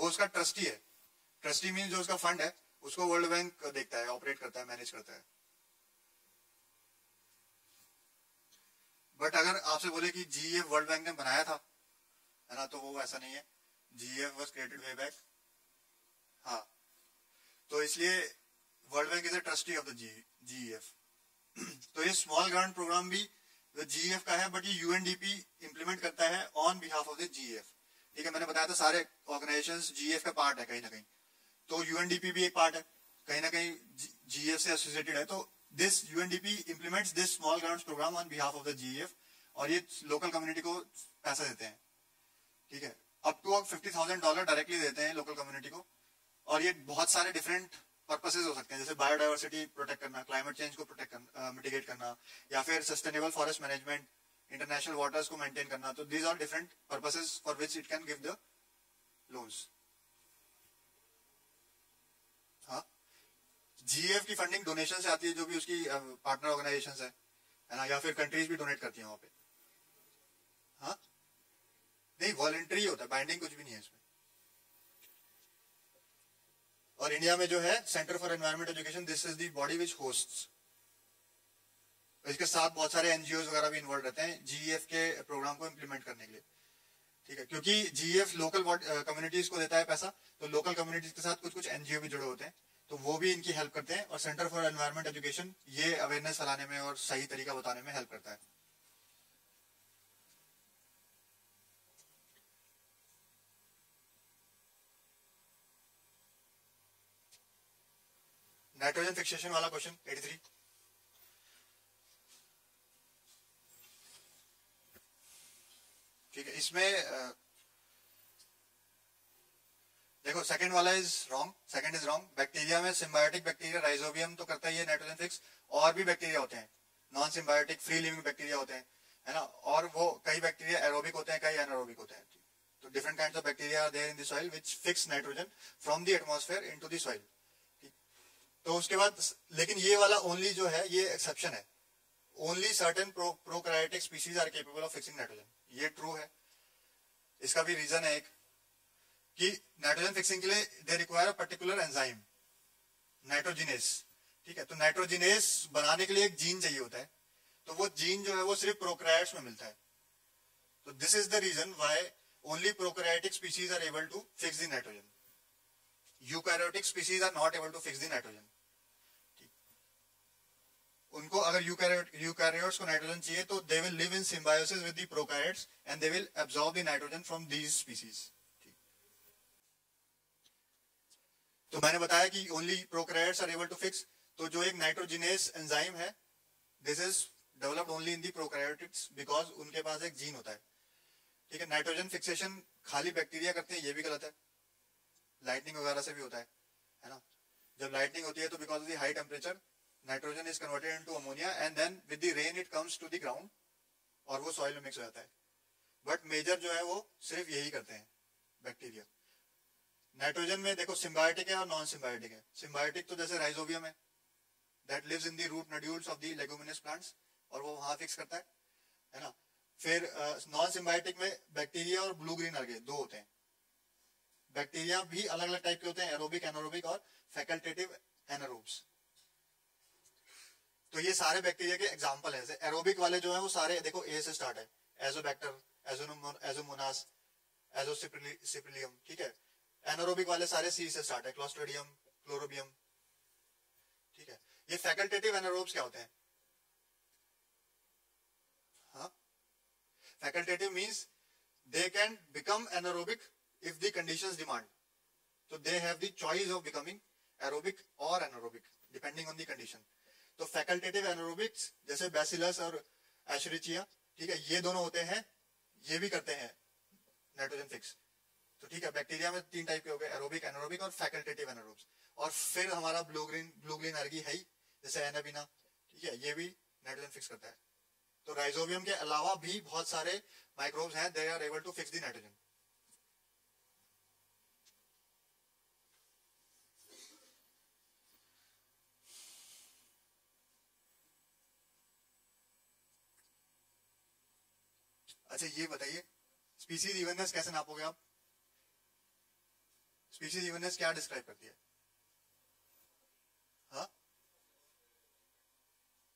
वो उसका ट्रस्टी है, ट्रस्टी मीन जो उसका फंड है उसको वर्ल्ड बैंक देखता है, ऑपरेट करता है, मैनेज करता है. बट अगर आपसे बोले कि GEF वर्ल्ड बैंक ने बनाया था है ना, तो वो ऐसा नहीं है. GEF was created way back. हाँ, तो इसलिए world bank is a trustee of the GEF. तो ये स्मॉल ग्रांट प्रोग्राम भी GEF का है, बट ये यूएनडीपी इंप्लीमेंट करता है on behalf of the GEF. ठीक है, मैंने बताया था सारे ऑर्गेनाइजेशंस GEF का पार्ट है कहीं ना कहीं, तो यूएनडीपी भी एक पार्ट है, कहीं ना कहीं GEF से एसोसिएटेड है. तो this UNDP implements this small grant programme on behalf of the GEF और ये लोकल कम्युनिटी को पैसा देते हैं. ठीक है, अप टू $50,000 डायरेक्टली देते हैं लोकल कम्युनिटी को. और ये बहुत सारे डिफरेंट पर्पसेस हो सकते हैं, जैसे बायोडायवर्सिटी प्रोटेक्ट करना, क्लाइमेट चेंज को प्रोटेक्ट करना, मिटिगेट करना, या फिर sustainable forest management, international waters को मेंटेन करना. तो these are different purposes for which it can give the loans. हाँ, GEF की फंडिंग डोनेशन से आती है, जो भी उसकी पार्टनर ऑर्गेनाइजेशन है ना, या फिर कंट्रीज भी डोनेट करती है वहां पे. हाँ नहीं, वॉलेंट्री होता है, बाइंडिंग कुछ भी नहीं है इसमें. और इंडिया में जो है centre for environment education, this is the body which hosts. इसके साथ बहुत सारे एनजीओ वगैरह भी इन्वॉल्व रहते हैं GEF के प्रोग्राम को इंप्लीमेंट करने के लिए. ठीक है, क्योंकि GEF लोकल कम्युनिटीज को देता है पैसा, तो लोकल कम्युनिटीज के साथ कुछ कुछ एनजीओ भी जुड़े होते हैं, तो वो भी इनकी हेल्प करते हैं. और सेंटर फॉर एनवायरमेंट एजुकेशन ये अवेयरनेस फैलाने में और सही तरीका बताने में हेल्प करता है. नाइट्रोजन फिक्सेशन वाला क्वेश्चन 83. ठीक है, इसमें देखो सेकंड वाला is wrong, second is wrong. Bacteria में सिम्बायोटिक बैक्टीरिया राइजोबियम तो करता ही है नाइट्रोजन फिक्स, और भी बैक्टीरिया होते हैं non symbiotic free living bacteria होते हैं है ना, और वो कई बैक्टीरिया एरोबिक होते हैं, कई एनारोबिक होते हैं. तो different kinds of bacteria are there in the soil which fix nitrogen from the atmosphere into the soil. तो उसके बाद लेकिन ये वाला ओनली जो है ये एक्सेप्शन है, only certain prokaryotic species are capable of fixing nitrogen. ये ट्रू है. इसका भी रीजन है एक कि नाइट्रोजन फिक्सिंग के लिए they require a particular enzyme nitrogenase. ठीक है, तो नाइट्रोजिनेस बनाने के लिए एक जीन चाहिए होता है, तो वो जीन जो है वो सिर्फ प्रोकैरियोट्स में मिलता है. तो this is the reason why only prokaryotic species are able to fix the nitrogen. Eukaryotic species are not able to fix the nitrogen. उनको अगर यूकैरियोट्स को नाइट्रोजन चाहिए तो they will live in symbiosis with the prokaryotes and they will absorb the nitrogen from these species. तो मैंने बताया कि only prokaryotes are able to fix. तो जो एक नाइट्रोजिनेस एंजाइम है this is developed only in the prokaryotes because उनके पास एक जीन होता है. ठीक है, नाइट्रोजन फिक्सेशन खाली बैक्टीरिया करते हैं, ये भी गलत है. लाइटनिंग वगैरह से भी होता है ना, जब लाइटनिंग होती है तो because of the high temperature nitrogen is converted into ammonia and then with the rain it comes to the ground और वो सॉइल में मिक्स हो जाता है. बट मेजर जो है वो सिर्फ यही करते हैं बैक्टीरिया। नाइट्रोजन में देखो सिम्बायोटिक है और नॉन सिम्बायोटिक है। सिम्बायोटिक तो जैसे राइजोबियम है that lives in the root nodules of the leguminous plants और वो वहां फिक्स करता है ना। फिर नॉन सिम्बायोटिक में बैक्टीरिया और ब्लू ग्रीन अलगे दो होते हैं। बैक्टीरिया भी अलग अलग टाइप के होते हैं, एरोबिक एनारोबिक और फैकल्टेटिव एनारोब्स। तो ये सारे बैक्टीरिया के एग्जाम्पल हैं। एरोबिक वाले जो है वो सारे देखो ए से स्टार्ट है, एजोबैक्टर, एजोमोनास, एजोसिप्रिलियम, ठीक है। एनारोबिक वाले सारे सी से स्टार्ट है, क्लोस्ट्रिडियम, क्लोरोबियम, ठीक है। ये फैकल्टेटिव एनारोब्स क्या होते हैं? हाँ, facultative means they can become anaerobic if the conditions demand, so they have the choice of becoming aerobic or anaerobic depending on the condition. तो facultative anaerobics जैसे बैसिलस और एशरिचिया, ठीक है, ये दोनों होते हैं, ये भी करते हैं नाइट्रोजन फिक्स। तो ठीक है, बैक्टीरिया में तीन टाइप के हो गए, एरोबिक, एनारोबिक और फैकल्टेटिव एनारोब्स। और फिर हमारा ब्लू ग्रीन आर्गी है ही, जैसे एनाबीना, ठीक है, ये भी नाइट्रोजन फिक्स करता है। तो राइजोबियम के अलावा भी बहुत सारे माइक्रोब्स हैं, they are able to fix the nitrogen. अच्छा ये बताइए, स्पीशीज इवननेस कैसे नापोगे आप? स्पीशीज इवननेस क्या डिस्क्राइब करती है? हाँ,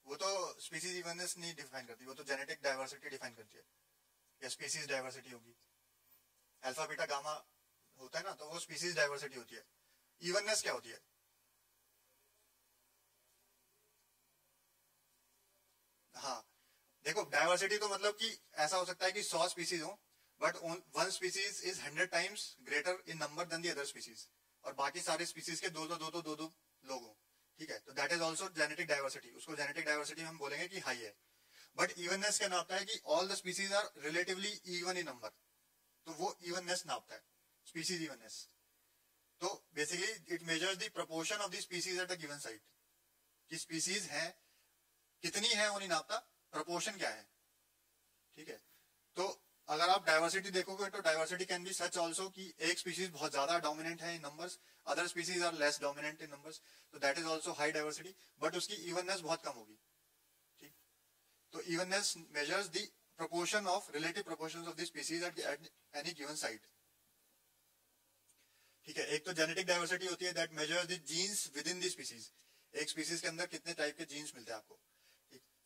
वो तो स्पीशीज इवननेस नहीं डिफाइन करती, वो तो जेनेटिक डाइवर्सिटी डिफाइन करती है, या स्पीशीज डाइवर्सिटी होगी। अल्फा बीटा गामा होता है ना, तो वो स्पीशीज डाइवर्सिटी होती है। इवननेस क्या होती है? हाँ देखो, डाइवर्सिटी तो मतलब कि ऐसा हो सकता है कि 100 स्पीसीज हो but one species is 100 times greater in number than the other species, और बाकी सारे स्पीसीज के दो लोग हो, ठीक है। तो that is also genetic diversity, उसको जेनेटिक डाइवर्सिटी हम बोलेंगे कि हाई है। बट इवननेस क्या नापता है कि all the species are relatively even in number, तो वो इवननेस नापता है, स्पीसीज इवननेस। तो basically it measures the proportion of the species at a given site, कि स्पीसीज है कितनी है वो नहीं नापता, प्रोपोर्शन क्या है, ठीक है। तो अगर आप डाइवर्सिटी देखोगे तो diversity can be such also कि एक स्पीशीज बहुत ज्यादा डोमिनेंट है in numbers, other species are less dominant in numbers, तो that is also high diversity, but उसकी इवननेस बहुत कम होगी, ठीक। तो evenness measures the proportion of relative proportions of the species at any given site, ठीक है। एक तो जेनेटिक डाइवर्सिटी होती है that measures the genes within the species, एक स्पीशीज के अंदर कितने टाइप के जीन्स मिलते हैं आपको।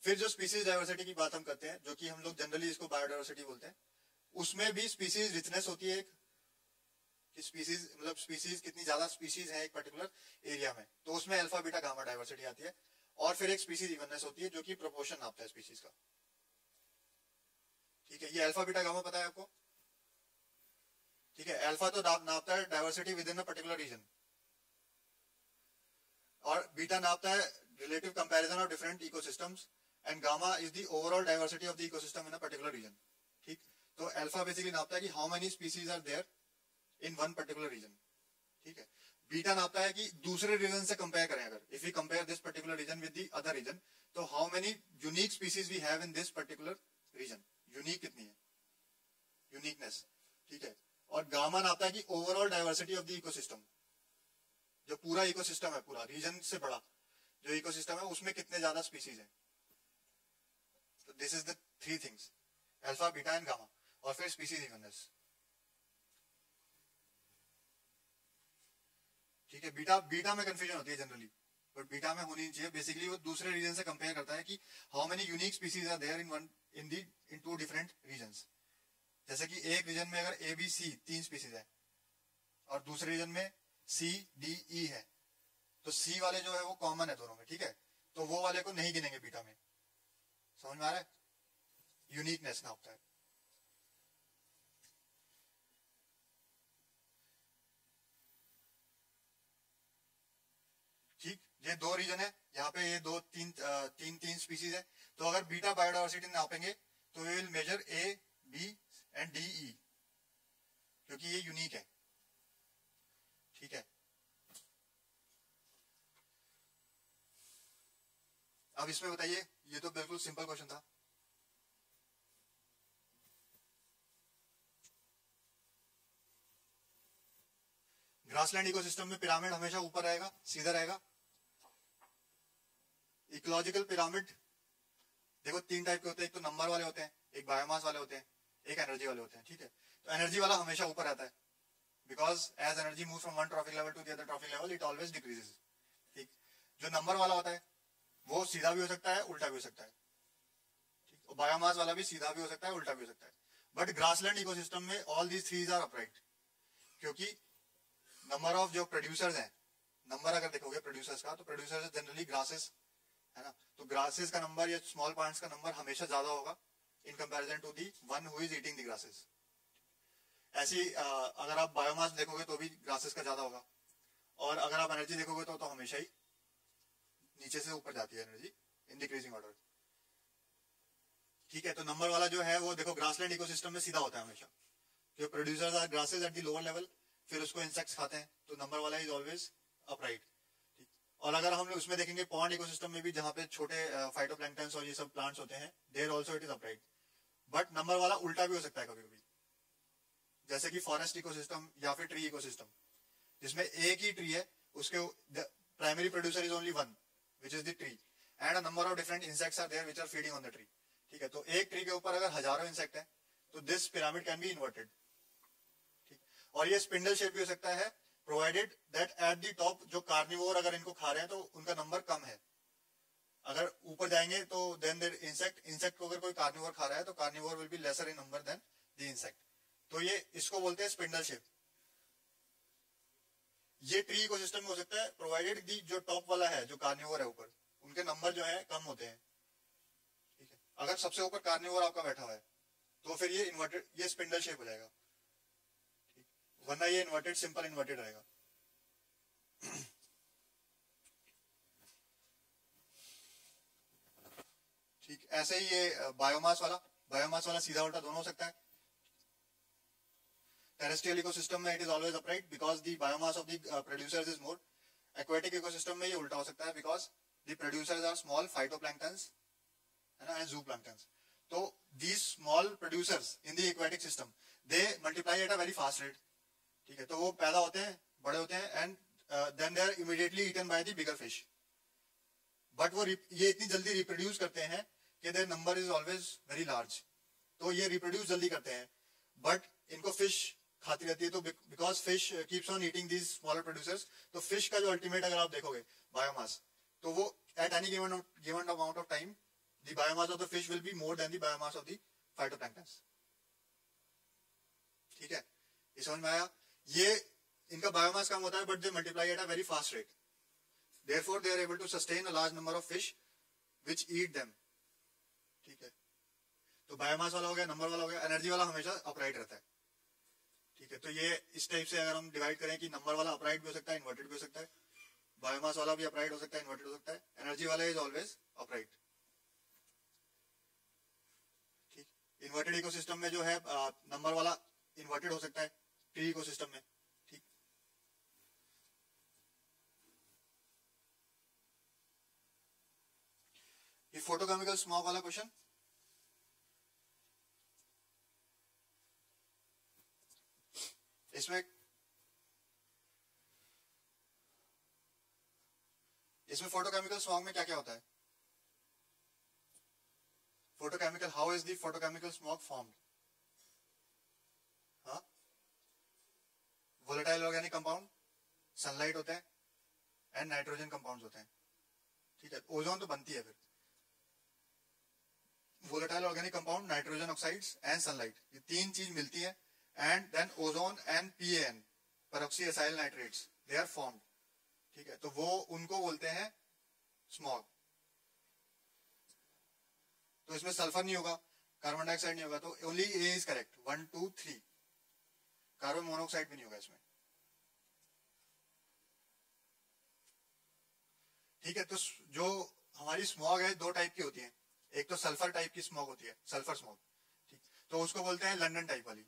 फिर जो स्पीसीज डाइवर्सिटी की बात हम करते हैं, जो कि हम लोग जनरली इसको बायोडाइवर्सिटी बोलते हैं, उसमें भी स्पीसीज रिचनेस होती है एक, कि स्पीसीज मतलब स्पीसीज कितनी ज्यादा स्पीसीज है एक पर्टिकुलर एरिया में, तो उसमें अल्फा बीटा गामा डाइवर्सिटी आती है। और फिर एक स्पीसीज इवननेस होती है जो कि प्रोपोर्शन नापता है स्पीसीज का, ठीक है। ये अल्फा बीटा गामा पता है आपको, ठीक है। अल्फा तो नापता है diversity within a particular region, और बीटा नापता है relative comparison of different ecosystems, and gamma is the overall diversity of the ecosystem in a particular region, ठीक। तो alpha basically नापता है कि how many species are there in one particular region, ठीक है। beta नापता है कि दूसरे region से compare करें, अगर if we compare this particular region with the other region, तो how many unique species we have in this particular region, unique कितनी है, uniqueness, ठीक है। और gamma नापता है कि overall diversity of the ecosystem, जो पूरा ecosystem है, पूरा region से बड़ा जो ecosystem है उसमें कितने ज्यादा species हैं। This is the three things, alpha, beta and gamma, और फिर species evenness, ठीक है। बीटा में confusion होती है generally, but बीटा में होनी चाहिए। Basically वो दूसरे region से compare करता है कि how many unique species are there in two different regions। जैसे कि एक region में अगर A, B, C तीन species है और दूसरे region में C, D, E है, तो C वाले जो है वो common है दोनों में, ठीक है, तो वो वाले को नहीं गिनेंगे बीटा में। समझ में आ रहा है, यूनिकनेस नापता है। ठीक, ये दो रीजन है, यहाँ पे ये तीन स्पीसीज है, तो अगर बीटा बायोडाइवर्सिटी नापेंगे तो we will measure A, B and D, E, क्योंकि ये यूनिक है, ठीक है। अब इसमें बताइए, ये तो बिल्कुल सिंपल क्वेश्चन था। ग्रासलैंड इकोसिस्टम में पिरामिड हमेशा ऊपर आएगा, सीधा रहेगा। इकोलॉजिकल पिरामिड देखो तीन टाइप के होते हैं, एक तो नंबर वाले होते हैं, एक बायोमास वाले होते हैं, एक एनर्जी वाले होते हैं, ठीक है। तो एनर्जी वाला हमेशा ऊपर आता है because as energy move from one trophic level to the other trophic level it always decreases, ठीक। जो नंबर वाला होता है वो सीधा भी हो सकता है, उल्टा भी हो सकता है, ठीक। बायोमास वाला भी सीधा भी हो सकता है, उल्टा भी हो सकता है। बट ग्रासलैंड इकोसिस्टम में all these threes are upright, क्योंकि नंबर ऑफ जो प्रोड्यूसर्स हैं, नंबर अगर देखोगे प्रोड्यूसर्स का, तो प्रोड्यूसर्स जनरली ग्रासेस है ना, तो ग्रासेस का नंबर या स्मॉल प्लांट्स का नंबर हमेशा ज्यादा होगा in comparison to the one who is eating the grasses. ऐसी अगर आप बायोमास देखोगे तो भी ग्रासेस का ज्यादा होगा, और अगर आप एनर्जी देखोगे तो हमेशा ही नीचे से ऊपर जाती है एनर्जी इन डिक्रीजिंग ऑर्डर, ठीक है। तो नंबर वाला जो है वो देखो ग्रासलैंड इकोसिस्टम में सीधा होता है हमेशा, जो producers are grasses at the lower level, फिर उसको इंसेक्ट्स खाते हैं, तो नंबर वाला इज ऑलवेज अपराइट, ठीक। और अगर हम उसमें देखेंगे पॉन्ड इकोसिस्टम में भी, जहां पे छोटे फाइटोप्लैंक्टन्स और ये सब प्लांट्स होते हैं, there also it is upright. But number वाला उल्टा भी हो सकता है कभी कभी, जैसे कि फॉरेस्ट इकोसिस्टम या फिर ट्री इकोसिस्टम, जिसमें एक ही ट्री है, उसके primary producer is only one which is the tree and a number of different insects are there which are feeding on the tree, ठीक है। तो एक ट्री के ऊपर अगर हजारों इंसेक्ट है तो this pyramid can be inverted, ठीक। और ये स्पिंडल शेप भी हो सकता है provided that at the top जो कार्निवोर अगर इनको खा रहे हैं तो उनका नंबर कम है, अगर ऊपर जाएंगे तो देन देयर इंसेक्ट को अगर कोई कार्निवोर खा रहा है तो carnivore will be lesser in number than the insect, तो ये इसको बोलते हैं स्पिंडल शेप। ये ट्री इकोसिस्टम में हो सकता है प्रोवाइडेड दी जो टॉप वाला है जो कार्निवोर है ऊपर, उनके नंबर जो है कम होते हैं, ठीक है। अगर सबसे ऊपर कार्निवोर आपका बैठा हुआ है तो फिर ये इन्वर्टेड, ये स्पिंडल शेप हो जाएगा, वरना ये इन्वर्टेड सिंपल इन्वर्टेड रहेगा। ठीक, ऐसे ही ये बायोमास वाला सीधा उल्टा दोनों हो सकता है। टेरेस्ट्रियल इकोसिस्टम में it is always upright because the biomass of the producers is more. Aquatic ecosystem में ये उल्टा हो सकता है because the producers are small phytoplanktons and zooplanktons. तो these small producers in the aquatic system they multiply at a very fast rate, ठीक है। तो वो पैदा होते हैं, बड़े होते हैं and then they are immediately eaten by the bigger fish. But वो ये इतनी जल्दी रिप्रोड्यूस करते हैं कि their number is always very large, तो ये रिप्रोड्यूस जल्दी करते हैं बट इनको फिश खाती रहती है, तो because fish keeps on eating these smaller producers. तो फिश का जो अल्टीमेट अगर आप देखोगे बायोमास, तो वो at any given amount of time the biomass of the fish will be more than the biomass of the phytoplankton, ठीक है। ये समझ में आया, ये इनका बायोमास कम होता है but they multiply at a very fast rate, therefore they are able to sustain a large number of fish which eat them, ठीक है। तो बायोमास वाला हो गया, नंबर वाला हो गया, एनर्जी वाला हमेशा अपराइट रहता है, ठीक है। तो ये इस टाइप से अगर हम डिवाइड करें कि नंबर वाला अपराइट भी हो सकता है, इन्वर्टेड भी हो सकता है, बायोमास वाला भी अपराइट हो सकता है, इन्वर्टेड हो सकता है, एनर्जी वाला is always upright. Inverted ecosystem में जो है नंबर वाला इन्वर्टेड हो सकता है ट्री इकोसिस्टम में, ठीक। ये फोटोकेमिकल स्मॉग वाला क्वेश्चन, इसमें फोटोकेमिकल स्मॉग में क्या क्या होता है? Photochemical, how is the photochemical smog formed? हाँ, volatile organic compound, sunlight होते हैं and nitrogen compounds होते हैं, ठीक है। ओजोन तो बनती है, फिर volatile organic compound, nitrogen oxides and sunlight, ये तीन चीज मिलती है and then ozone and PAN, peroxyethyl nitrates, they are formed, ठीक है। तो वो उनको बोलते हैं smog। तो इसमें सल्फर नहीं होगा, कार्बन डाइऑक्साइड नहीं होगा, तो only A is correct, 1, 2, 3। Carbon monoxide भी नहीं होगा इसमें, ठीक है। तो जो हमारी स्मॉग है दो टाइप की होती है, एक तो सल्फर टाइप की स्मॉग होती है, सल्फर स्मॉग, ठीक। तो उसको बोलते हैं लंदन टाइप वाली,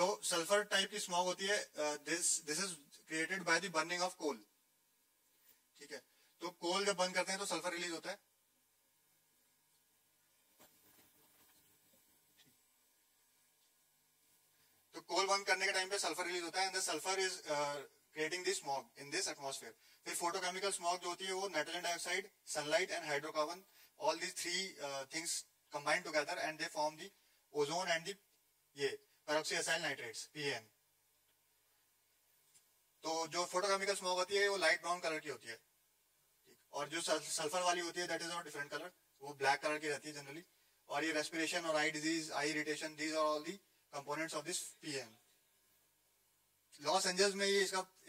तो सल्फर टाइप की स्मॉग होती है। This is created by the burning of coal, ठीक है, तो कोल जब बंद करते हैं तो सल्फर रिलीज होता है। तो कोल बंद करने के टाइम पे सल्फर रिलीज होता है and the sulphur is creating this smog in this atmosphere. फिर फोटोकेमिकल स्मॉग जो होती है वो nitrogen dioxide, sunlight and hydrocarbon, all these three things combined together and they form the ozone and the ये peroxyacyl nitrates PAN। तो जो photochemical smog होती है वो लाइट ब्राउन कलर की होती है और जो सल्फर वाली होती है that is not different colour, वो ब्लैक कलर की रहती है जनरली। और ये रेस्पिरेशन और eye disease, eye irritation, these are all the components of this PAN। Los Angeles में ये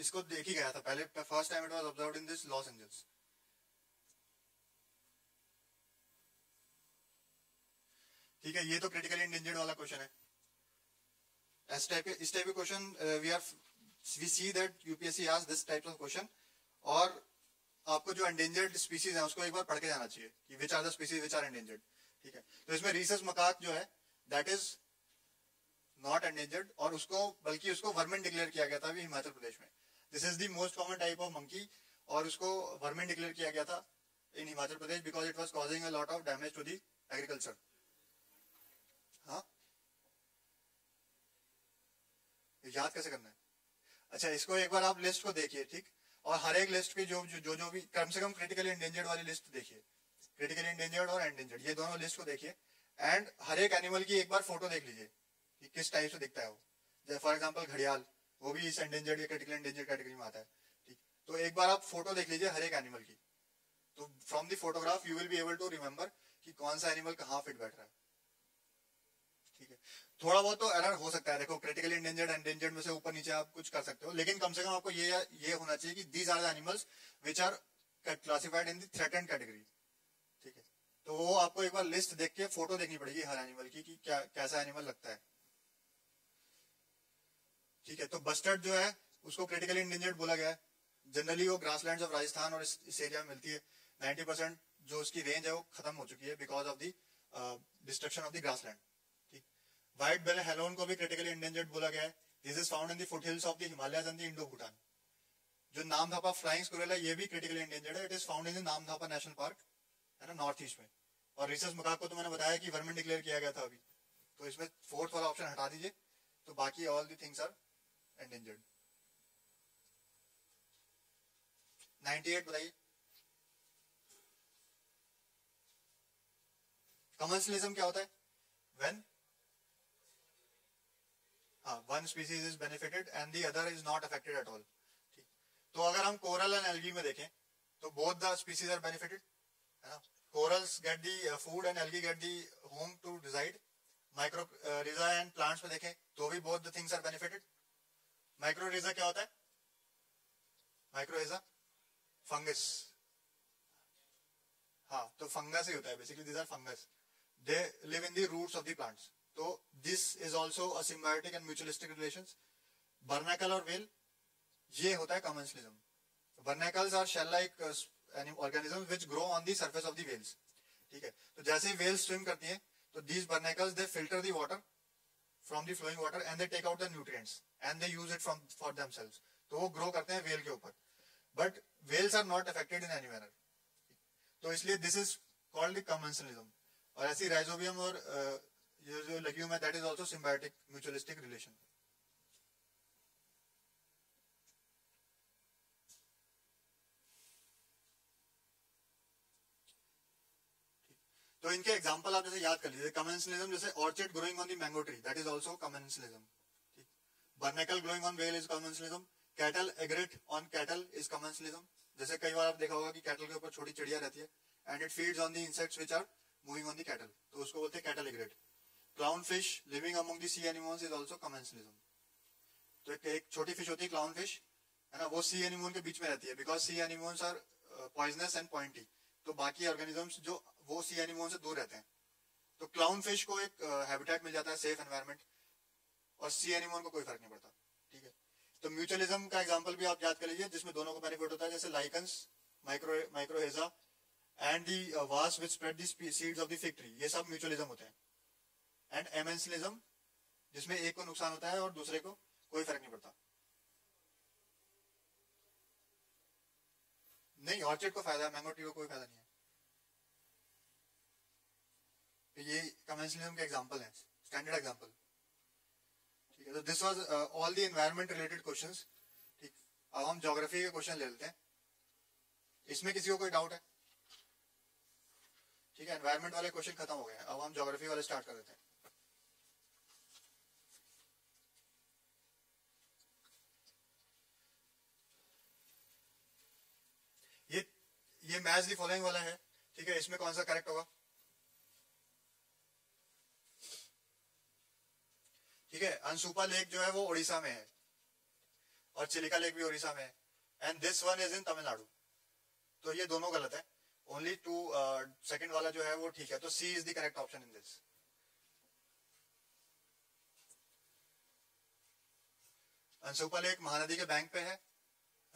इसको देख ही गया था पहले, first time it was observed in this Los Angeles. ठीक है, ये तो क्रिटिकली इंडेंजर्ड वाला क्वेश्चन है। इस टाइप के question we see that UPSC asks this type of question. और आपको जो एंडेंजर्ड स्पीसीज है उसको एक बार पढ़ के जाना चाहिए कि which are the species which are endangered. ठीक है, तो इसमें रीसस मकाक जो है दैट इज नॉट एंडेंजर्ड और उसको बल्कि उसको वर्मिन डिक्लेयर किया गया था अभी हिमाचल प्रदेश में। This is the most common type of monkey और उसको वर्मिन डिक्लेयर किया गया था in Himachal Pradesh because it was causing a lot of damage to the agriculture. हाँ, याद कैसे करना है? अच्छा, इसको एक बार आप लिस्ट को देखिए, ठीक, और हर एक लिस्ट की जो जो जो भी कम से कम क्रिटिकली इंडेंजर्ड वाली लिस्ट देखिए, क्रिटिकली इंडेंजर्ड और एंडेंजर्ड ये दोनों लिस्ट को देखिए एंड हर एक एनिमल की एक बार फोटो देख लीजिए कि किस टाइप से दिखता है वो। जैसे फॉर एग्जांपल घड़ियाल, वो भी इस एंडेंजर्ड या क्रिटिकली इंडेंजर्ड कैटेगरी में आता है। ठीक, तो एक बार आप फोटो देख लीजिए हर एक एनिमल की, तो from the photograph you will be able to remember कि कौन सा एनिमल कहाँ फिट बैठ रहा है। ठीक है, थोड़ा बहुत तो एरर हो सकता है, देखो क्रिटिकली इंडेंजर्ड एंडेंजर्ड में से ऊपर नीचे आप कुछ कर सकते हो, लेकिन कम से कम आपको ये होना चाहिए कि these are the animals which are classified in the threatened category. ठीक है, तो वो आपको एक बार लिस्ट देख के फोटो देखनी पड़ेगी हर एनिमल की कि क्या कैसा एनिमल लगता है। ठीक है, तो बस्टर्ड जो है उसको क्रिटिकली इंडेंजर्ड बोला गया है। जनरली वो ग्रासलैंड्स ऑफ राजस्थान और इस एरिया में मिलती है। 90% जो उसकी रेंज है वो खत्म हो चुकी है because of the destruction of the grassland. White bellied heron को भी क्रिटिकली इंडेंजर्ड बोला गया है। This is found in the foothills of the Himalayas and the Indo Bhutan. जो नामधापा फ्लाइंग स्क्विरल है ये भी क्रिटिकली इंडेंजर्ड है। It is found in the Namdapha national park, है ना, नॉर्थ ईस्ट में। और रिसस मकाक को तो मैंने बताया कि वर्मिन डिक्लेयर किया गया था अभी, तो इसमें फोर्थ वाला ऑप्शन हटा दीजिए, तो बाकी all the things are endangered. 98 बताइए, कमर्शियलिज्म क्या होता है? When one species is benefited and the other is not affected at all. ठीक, तो अगर हम कोरल एंड एल्गी में देखें तो both the species are benefited, है ना। Corals get the food and algae get the home to decide. Mycorrhiza and plants में देखें तो भी both the things are benefited. Mycorrhiza क्या होता है? माइक्रो रिजा फंगस, हाँ, तो फंगस ही होता है basically, these are fungus, they live in the roots of the plants. तो this is also a symbiotic and mutualistic relations. Barnacle और व्हेल, ये होता है commercialism. Barnacles are shell like organisms which grow on the surface of the whales. ठीक है, तो जैसे ही whales swim करती हैं तो these barnacles they filter the water from the flowing water and they take out the nutrients and they use it from for themselves. तो वो grow करते हैं व्हेल के ऊपर, but whales are not affected in any manner. तो इसलिए this is called the commercialism. और ऐसी राइजोबियम और ये जो लगी हुई है that is also symbiotic mutualistic relation. तो इनके एग्जांपल आप जैसे याद कर लीजिए, कमर्शियलिज्म जैसे orchid growing on the mango tree that is also commercialism. ठीक, barnacle growing on whale is commercialism. Cattle egret on cattle is commercialism. जैसे कई बार आप देखा होगा कि कैटल के ऊपर छोटी चिड़िया रहती है and it feeds on the insects which are moving on the cattle, तो उसको बोलते हैं cattle egret. Clownfish living among the sea animals is also commercialism. तो एक छोटी फिश होती है क्लाउनफिश, है ना, वो सी एनिमल के बीच में रहती है because sea animals are poisonous and pointy, तो बाकी ऑर्गेनिजम्स जो वो सी एनिमल से दूर रहते हैं। तो क्लाउनफिश को एक हैबिटेट मिल जाता है, सेफ एनवायरमेंट, और सी एनिमल को कोई फर्क नहीं पड़ता। ठीक है, तो म्यूचुअलिज्म का एग्जाम्पल भी आप याद कर लीजिए जिसमें दोनों को बेनिफिट होता है, जैसे lichens, माइक्रोहेजा and the wasp which spread the seeds of the fig tree, ये सब म्यूचुअलिज्म होते हैं। एंड एमेंसलिज्म, जिसमें एक को नुकसान होता है और दूसरे को कोई फर्क नहीं पड़ता। नहीं, ऑर्चिड को फायदा है, मैंगो ट्री को कोई फायदा नहीं है। तो ये कमेंसलियम के एग्जांपल हैं, स्टैंडर्ड एग्जांपल। ठीक है, तो this was all the environment related questions. ठीक, अब हम ज्योग्राफी के क्वेश्चन ले लेते हैं। इसमें किसी को कोई डाउट है? ठीक है, एनवायरनमेंट वाले क्वेश्चन खत्म हो गए, अब हम ज्योग्राफी वाले स्टार्ट कर देते हैं। ये मैच दी फॉलोइंग वाला है। ठीक है, इसमें कौन सा करेक्ट होगा? ठीक है, अंसुपा लेक जो है वो ओडिशा में है और चिलिका लेक भी ओडिशा में है, and this one is in Tamil Nadu. तो ये दोनों गलत है, ओनली टू सेकंड वाला जो है वो ठीक है। तो C is the correct option in this. Ansupa lake Mahanadi के बैंक पे है,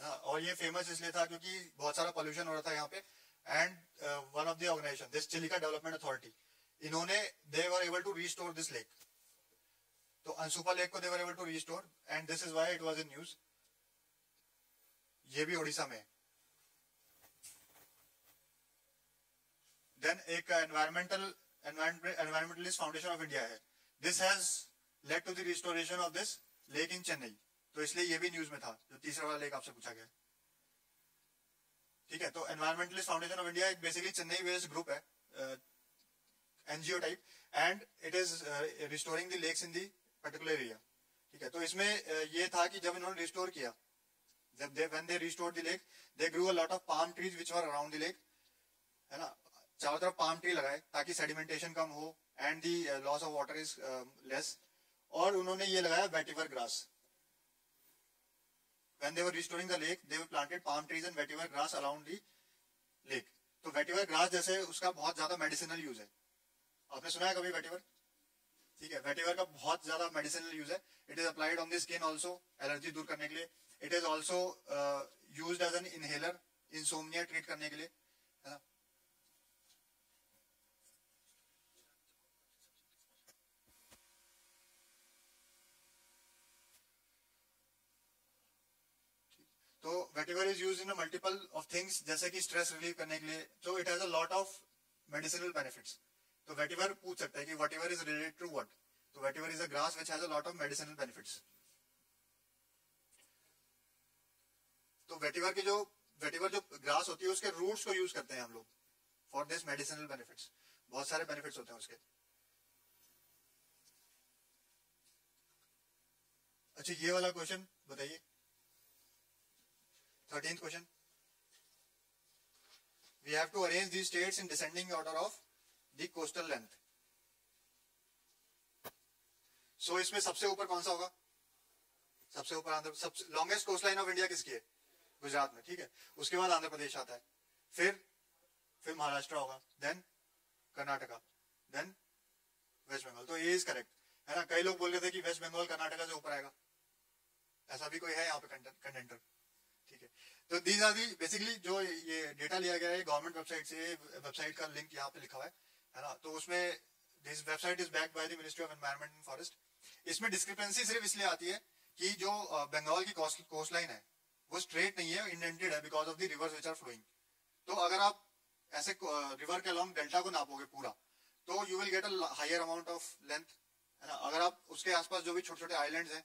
और ये फेमस इसलिए था क्योंकि बहुत सारा पॉल्यूशन हो रहा था यहाँ पे, and one of the organisation this Chilika development authority, इन्होंने they were able to restore this lake. तो अंसुपा लेक को they were able to restore, and this is why it was in news. ये भी ओडिशा में। देन एक एनवायरमेंटलिस्ट फाउंडेशन ऑफ इंडिया है, this has led to the restoration of this lake in Chennai. तो इसलिए ये भी न्यूज में था, जो तीसरा वाला लेक आपसे पूछा गया। ठीक है, तो एनवायरमेंटलिस्ट फाउंडेशन ऑफ इंडिया एक बेसिकली चेन्नई बेस्ड ग्रुप है, NGO type, and it is restoring the lakes in the particular area. ठीक है, तो इसमें ये था कि जब इन्होंने रिस्टोर किया, जब when they restored the lake, they grew a lot of palm trees which were around the lake, है ना, चारों तरफ पाम ट्री लगाए ताकि सेडिमेंटेशन कम हो and the loss of water is less. और उन्होंने ये लगाया vetiver grass. When they were restoring the lake, they were planted palm trees and vetiver grass around the lake. तो vetiver grass जैसे उसका बहुत ज़्यादा medicinal use है। आपने सुना है कभी vetiver? ठीक है, vetiver का बहुत ज़्यादा medicinal use है। It is applied on the skin also, allergy दूर करने के लिए। It is also used as an inhaler, insomnia treat करने के लिए, है ना? तो vetiver is use in multiple of things, जैसे कि स्ट्रेस रिलीव करने के लिए। तो it has a lot of medicinal benefits. तो वेटिवर पूछ सकता है कि vetiver is related to what. तो vetiver is a grass which has a lot of medicinal benefits. तो वेटिवर जो ग्रास होती है उसके रूट्स को यूज करते हैं हम लोग फॉर दिस मेडिसिनल बेनिफिट्स। बहुत सारे बेनिफिट्स होते हैं उसके। अच्छा, ये वाला क्वेश्चन बताइए, 13th question. We have to arrange these states in descending order of the coastal length. So इसमें सबसे ऊपर कौन सा होगा? सबसे ऊपर Andhra, longest coast line of India किसकी है? गुजरात में। ठीक है, उसके बाद आंध्र प्रदेश आता है, फिर महाराष्ट्र होगा, then Karnataka, then waste Bengal. तो ये इज करेक्ट, है ना? कई लोग बोल रहे थे कि वेस्ट बंगाल कर्नाटका से ऊपर आएगा, ऐसा भी कोई है यहाँ पे कंटेंटर? ठीक है, तो दीज आर दी बेसिकली जो ये डेटा लिया गया है गवर्नमेंट वेबसाइट से। वेबसाइट का लिंक यहाँ पे लिखा हुआ है ना? तो उसमें this website is backed by the ministry of environment and forest. इसमें डिस्क्रिपेंसी सिर्फ इसलिए आती है कि जो बंगाल की कोस्ट लाइन है वो स्ट्रेट नहीं है, इंडेंटेड है, because of the rivers which are flowing. तो अगर आप ऐसे रिवर के अलॉन्ग डेल्टा को नापोगे पूरा, तो you will get a higher amount of length, है ना? अगर आप उसके आसपास जो भी छोटे छोटे आइलैंड है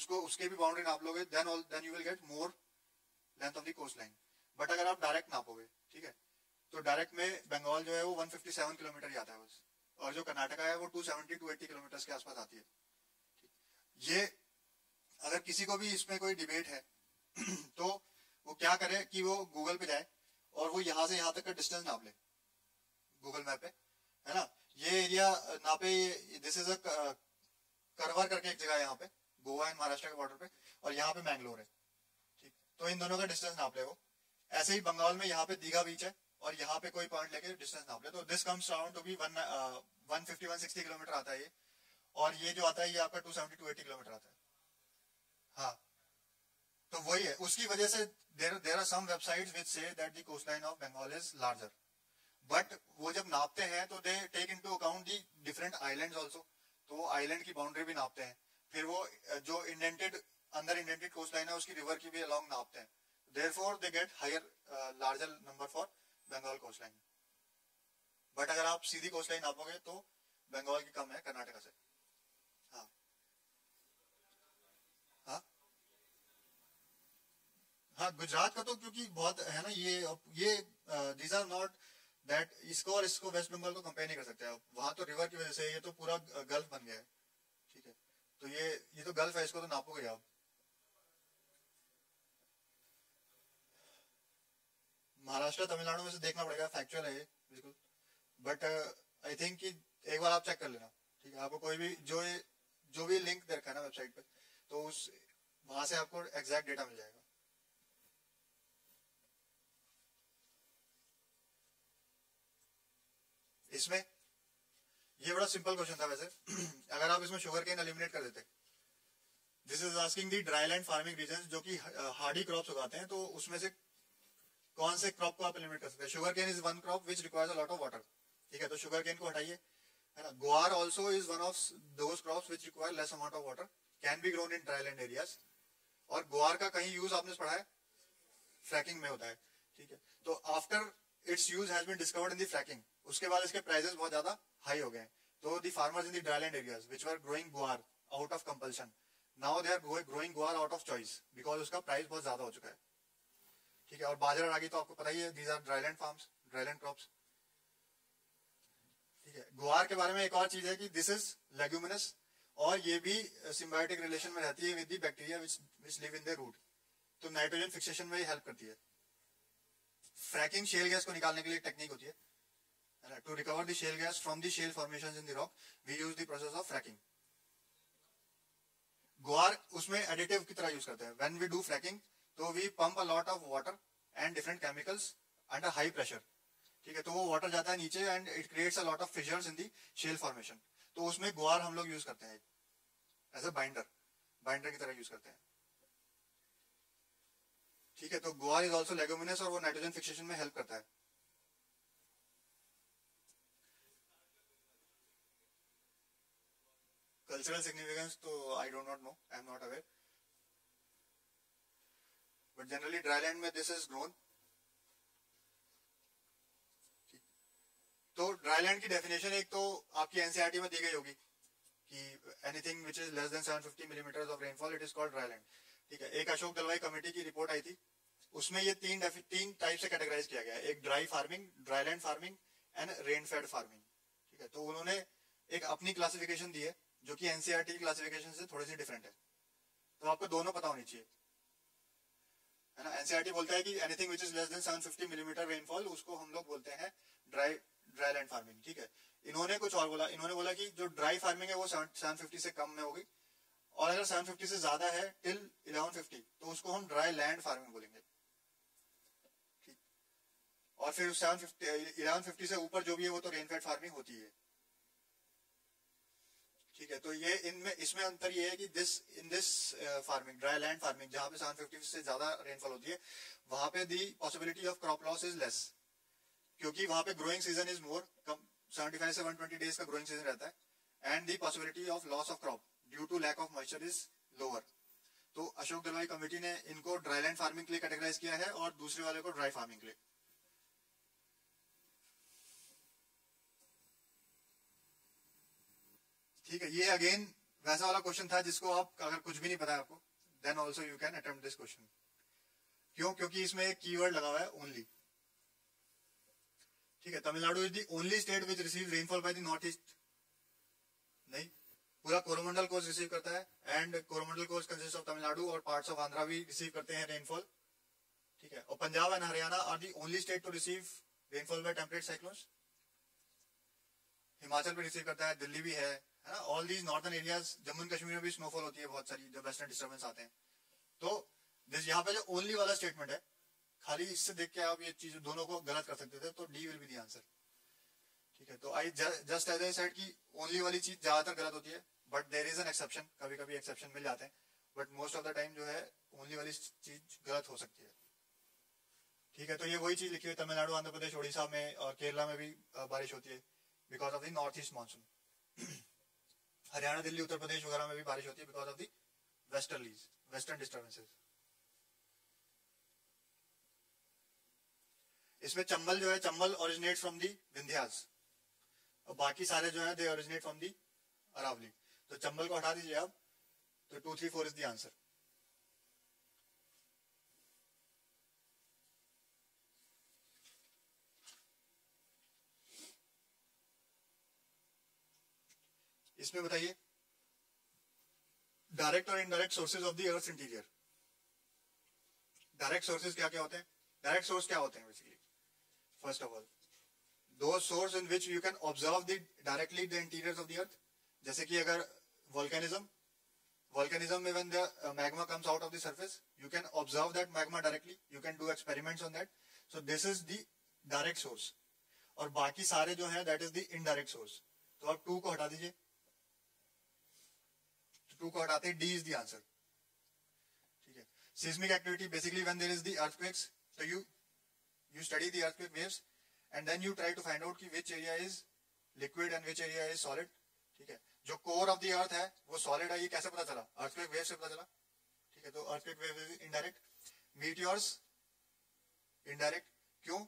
उसको, उसके भी बाउंड्री नाप लोगे, then you will get more length of the coast line. But अगर आप डायरेक्ट नापोगे, ठीक है, तो डायरेक्ट में बंगाल जो है वो 157 किलोमीटर ही आता है बस, और जो कर्नाटका है वो 270-280 किलोमीटर के आसपास आती है। ये अगर किसी को भी इसमें कोई डिबेट है तो वो क्या करे कि वो गूगल पे जाए और वो यहाँ से यहाँ तक का डिस्टेंस नाप ले गूगल मैप पे, है ना? ये एरिया नापे, दिस इज अ करवर करके एक जगह है यहाँ पे गोवा एंड महाराष्ट्र के बॉर्डर पे, और यहाँ पे मैंगलोर है। तो इन दोनों का डिस्टेंस नाप ले वो। ऐसे ही बंगाल में यहाँ पे दीघा बीच है और यहाँ पे कोई पॉइंट लेके डिस्टेंस नाप ले। तो this comes around to be 150-160 kilometre आता है ये, और ये जो आता है ये आपका 270-280 किलोमीटर आता है। हाँ, तो वही है, उसकी वजह से there are some websites which say that the coast line of Bengal is larger, but वो जब नापते हैं तो they take into account the different islands also. तो वो आइलैंड की बाउंड्री भी नापते हैं, फिर वो जो इंडेंटेड अंदर इंडेंटेड कोस्ट लाइन है उसकी रिवर की भी अलॉन्ग नापते हैं। therefore they get higher larger number for Bengal coastline. But अगर आप सीधी कोस्टलाइन नापोगे तो बंगाल की कम है कर्नाटका से. हाँ हाँ हाँ गुजरात का तो क्योंकि बहुत है ना ये these are not that इसको और इसको वेस्ट बंगाल को कंपेयर नहीं कर सकते आप. वहाँ तो रिवर की वजह से ये तो पूरा गल्फ बन गया है. ठीक है तो ये तो गल्फ है इसको तो नापोगे आप. महाराष्ट्र तमिलनाडु में से देखना पड़ेगा फैक्चुअल है बिल्कुल. बट आई थिंक कि एक बार आप चेक कर लेना. ठीक है आपको कोई भी जो भी लिंक दे रखा है ना वेबसाइट पे तो उस वहां से आपको एग्जैक्ट डेटा मिल जाएगा. इसमें ये बड़ा सिंपल क्वेश्चन था वैसे. अगर आप इसमें शुगर केन एलिमिनेट कर देते. This is asking the dry land farming region जो कि हार्डी क्रॉप्स उगाते हैं तो उसमें से कौन से क्रॉप को आप एलिमिनेट कर सकते हैं. Sugar cane is one crop which requires a lot of water. ठीक है तो शुगर केन को हटाइए है ना. Guar also is one of those crops which require less amount of water can be grown in dry land areas. और ग्वार का कहीं यूज आपने पढ़ा है फ्रैकिंग में होता है. ठीक है तो after its use has been discovered in the fracking उसके बाद इसके प्राइसेस बहुत ज्यादा हाई हो गए हैं. तो the farmers in the dry land areas which were growing guar out of compulsion now they are growing guar out of choice because उसका प्राइस बहुत ज्यादा हो चुका है. ठीक है और बाजरा रागी तो आपको पता ही है these are dryland farms dryland crops. ठीक है ग्वार के बारे में एक और चीज है कि दिस इज लेग्यूमिनस और ये भी सिम्बायोटिक रिलेशन में रहती है with the bacteria which live in the root. तो नाइट्रोजन फिक्सेशन में हेल्प करती है. फ्रैकिंग शेल गैस को निकालने के लिए एक टेक्निक होती है. To recover the shale gas from the shale formations in the rock we use the process of fracking. Guar उसमें एडिटिव की तरह यूज करते हैं. व्हेन वी डू फ्रैकिंग तो we pump a lot of water and different chemicals under high pressure. ठीक है तो वो वाटर जाता है नीचे and it creates a lot of fissures in the shale formation. तो उसमें ग्वार हम लोग यूज करते हैं एज अ बाइंडर की तरह यूज करते हैं. ठीक है तो ग्वार इज ऑल्सो लेगोमिनस और वो नाइट्रोजन फिक्सेशन में हेल्प करता है. कल्चरल सिग्निफिकेंस तो I don't not know I am not aware. But generally dry land में this is grown. तो dry land की definition एक तो आपकी NCERT में दी गई होगी कि anything which is less than 750 millimeters of rainfall it is called dry land. ठीक है एक अशोक दलवाई कमेटी की रिपोर्ट आई थी उसमें ये तीन टाइप से कैटेगराइज किया गया है. एक dry farming dry land farming and rainfed farming. ठीक है तो उन्होंने एक अपनी क्लासिफिकेशन दी है जो कि एनसीईआरटी की क्लासिफिकेशन से थोड़ी सी डिफरेंट है. तो आपको दोनों पता होनी चाहिए है ना. एनसीईआरटी बोलता है कि anything which is less than 750 millimetre rainfall उसको हम लोग बोलते हैं ड्राई लैंड फार्मिंग. ठीक है इन्होंने कुछ और बोला. इन्होंने बोला कि जो ड्राई फार्मिंग है वो 750 से कम में होगी और अगर 750 से ज्यादा है टिल 1150 तो उसको हम ड्राई लैंड फार्मिंग बोलेंगे. ठीक और फिर 1150 से ऊपर जो भी है वो तो रेनफेड फार्मिंग होती है. ठीक है तो ये इनमें इसमें अंतर ये है कि in this farming dry land farming जहां पे 750 से ज्यादा रेनफॉल होती है वहां पे the possibility of crop loss is less क्योंकि वहां पे ग्रोइंग सीजन इज मोर कम 75 से 120 डेज का ग्रोइंग सीजन रहता है and the possibility of loss of crop due to lack of moisture is lower. तो अशोक दलवाई कमेटी ने इनको ड्राई लैंड फार्मिंग के लिए कैटेगराइज किया है और दूसरे वाले को ड्राई फार्मिंग के लिए. ठीक है ये अगेन वैसा वाला क्वेश्चन था जिसको आप अगर कुछ भी नहीं पता है आपको then also you can attempt this question. क्यों? क्योंकि इसमें एक कीवर्ड लगा हुआ है ओनली. ठीक है Tamil Nadu is the only state which receive rainfall by the north east. नहीं पूरा कोरोमंडल कोस्ट रिसीव करता है and Coromandel coast consist of Tamil Nadu और पार्ट्स ऑफ आंध्रा भी रिसीव करते हैं रेनफॉल. ठीक है और Punjab and Haryana are the only state to receive rainfall by temperate cyclones. Himachal भी रिसीव करता है दिल्ली भी है. All these northern areas Jammu and Kashmir में भी स्नोफॉल होती है बहुत सारी जब वेस्टर्न डिस्टर्बेंस आते हैं. तो दिस यहाँ पे जो ओनली वाला स्टेटमेंट है खाली इससे देख के आप ये चीज दोनों को गलत कर सकते थे. तो D will be the answer. ठीक है तो I just as I said कि ओनली वाली चीज ज्यादातर गलत होती है but there is an exception. कभी कभी एक्सेप्शन मिल जाते हैं but most of the time जो है ओनली वाली चीज गलत हो सकती है. ठीक है तो ये वही चीज लिखी हुई तमिलनाडु आंध्र प्रदेश उड़ीसा में और केरला में भी बारिश होती है because of the north east monsoon. Haryana Delhi Uttar Pradesh वगैरह में भी बारिश होती है because of the western disturbances. इसमें चंबल जो है, Chambal originate from the Vindhyas और बाकी सारे जो है they originate from the Aravalli. तो चंबल को हटा दीजिए आप, तो 2, 3, 4 इज द आंसर। इसमें बताइए डायरेक्ट और indirect sources of the earth interior. Direct sources क्या क्या होते हैं? डायरेक्ट सोर्स क्या होते हैं बेसिकली? फर्स्ट ऑफ ऑल दो source in which you can observe the directly the interiors of the earth. जैसे कि अगर वोल्केनिज्म में when the magma comes out of the surface you can observe that magma directly, you can do experiments on that. So this is the direct source और बाकी सारे जो है that is the indirect source. तो आप 2 को हटा दीजिए, 2 को हटाते हैं, डी इज द आंसर। ठीक है। Seismic activity basically when there is the earthquakes, so you study the earthquake waves and then you try to find out कि which area is liquid and which area is solid। ठीक है, जो core of the earth है वो solid है, ये कैसे पता चला? earthquake wave से पता चला। ठीक है, तो earthquake wave is indirect। meteors indirect, क्यों?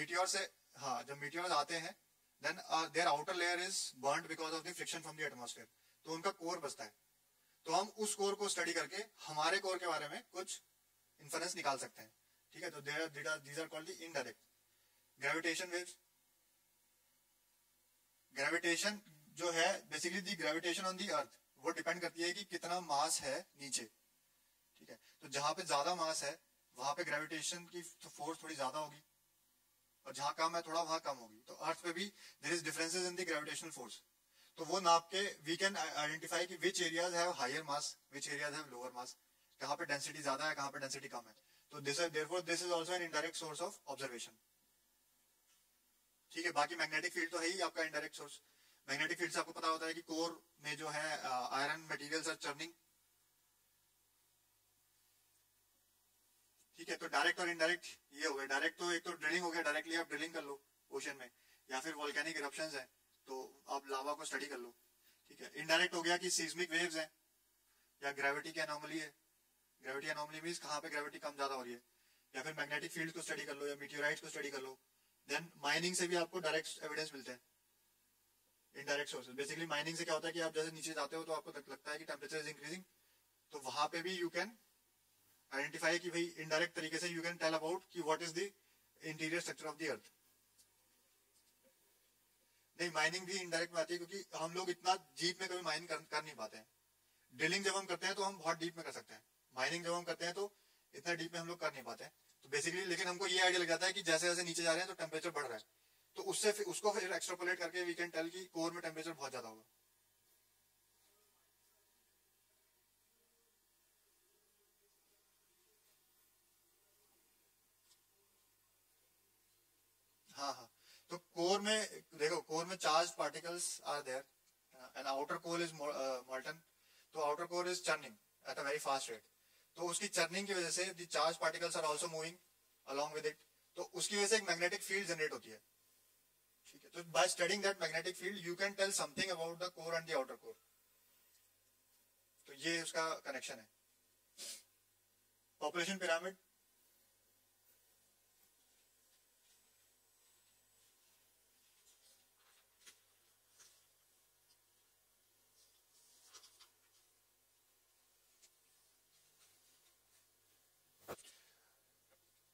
meteors से, हाँ, जब meteors आते हैं then their outer layer is burnt because of the friction from the atmosphere, तो उनका core बचता है। तो हम उस कोर को स्टडी करके हमारे कोर के बारे में कुछ इन्फरेंस निकाल सकते हैं। ठीक है, तो these are called the indirect. Gravitation waves, gravitation जो है basically the gravitation on the earth वो डिपेंड करती है कि कितना मास है नीचे। ठीक है, तो जहां पे ज्यादा मास है वहां पे ग्रेविटेशन की फोर्स थोड़ी ज्यादा होगी और जहां कम है थोड़ा वहां कम होगी। तो अर्थ पे भी there is differences in the gravitational force, तो वो नाप के वी कैन आइडेंटिफाई कि which areas have higher mass, which areas have lower mass, कहां पे डेंसिटी ज्यादा है, कहां पे डेंसिटी कम है। तो this is also an indirect source of observation. ठीक है, बाकी मैग्नेटिक फील्ड तो है ही आपका इनडायरेक्ट सोर्स। मैग्नेटिक फील्ड से आपको पता होता है कि कोर में जो है आयरन मटेरियल्स आर चर्निंग। ठीक है, तो डायरेक्ट और इनडायरेक्ट ये हो गया। डायरेक्ट तो एक तो ड्रिलिंग हो गया, डायरेक्टली आप ड्रिलिंग कर लो ओशन में, या फिर वोल्केनिक इरप्शंस है तो आप लावा को स्टडी कर लो। ठीक है, इनडायरेक्ट हो गया कि सीस्मिक वेव्स हैं या ग्रेविटी की एनोमली है। ग्रेविटी एनोमली मींस कहां पे ग्रेविटी कम ज्यादा हो रही है, या फिर मैग्नेटिक फील्ड को स्टडी कर लो या मीटियोराइट्स को स्टडी कर लो। देन माइनिंग से भी आपको डायरेक्ट एविडेंस मिलते हैं, इनडायरेक्ट सोर्सेज। बेसिकली माइनिंग से क्या होता है कि आप जैसे नीचे जाते हो तो आपको लगता है कि टेम्परेचर इज इंक्रीजिंग, तो वहां पे भी यू कैन आइडेंटिफाई कि भाई इनडायरेक्ट तरीके से यू कैन टेल अबाउट कि what is the interior structure of the earth. नहीं, माइनिंग भी इनडायरेक्ट में आती है क्योंकि हम लोग इतना डीप में कभी माइन कर नहीं पाते हैं। ड्रिलिंग जब हम करते हैं तो हम बहुत डीप में कर सकते हैं, माइनिंग जब हम करते हैं तो इतना डीप में हम लोग कर नहीं पाते हैं। तो बेसिकली लेकिन हमको ये आइडिया लग जाता है कि जैसे जैसे नीचे जा रहे हैं तो टेम्परेचर बढ़ रहा है, तो उससे उसको फिर एक्स्ट्रापोलेट करके वी कैन टेल कि कोर में टेम्परेचर बहुत ज्यादा होगा। हाँ, तो कोर में देखो, कोर में charge particles are there and outer core is molten, तो outer core is churning at a very fast rate, तो उसकी चर्निंग की वजह से the charge particles are also moving along with it, तो उसकी वजह से एक मैग्नेटिक फील्ड जनरेट होती है। ठीक है, तो by studying that magnetic field you can tell something about the core and the outer core, तो ये उसका कनेक्शन है। पॉपुलेशन पिरामिड,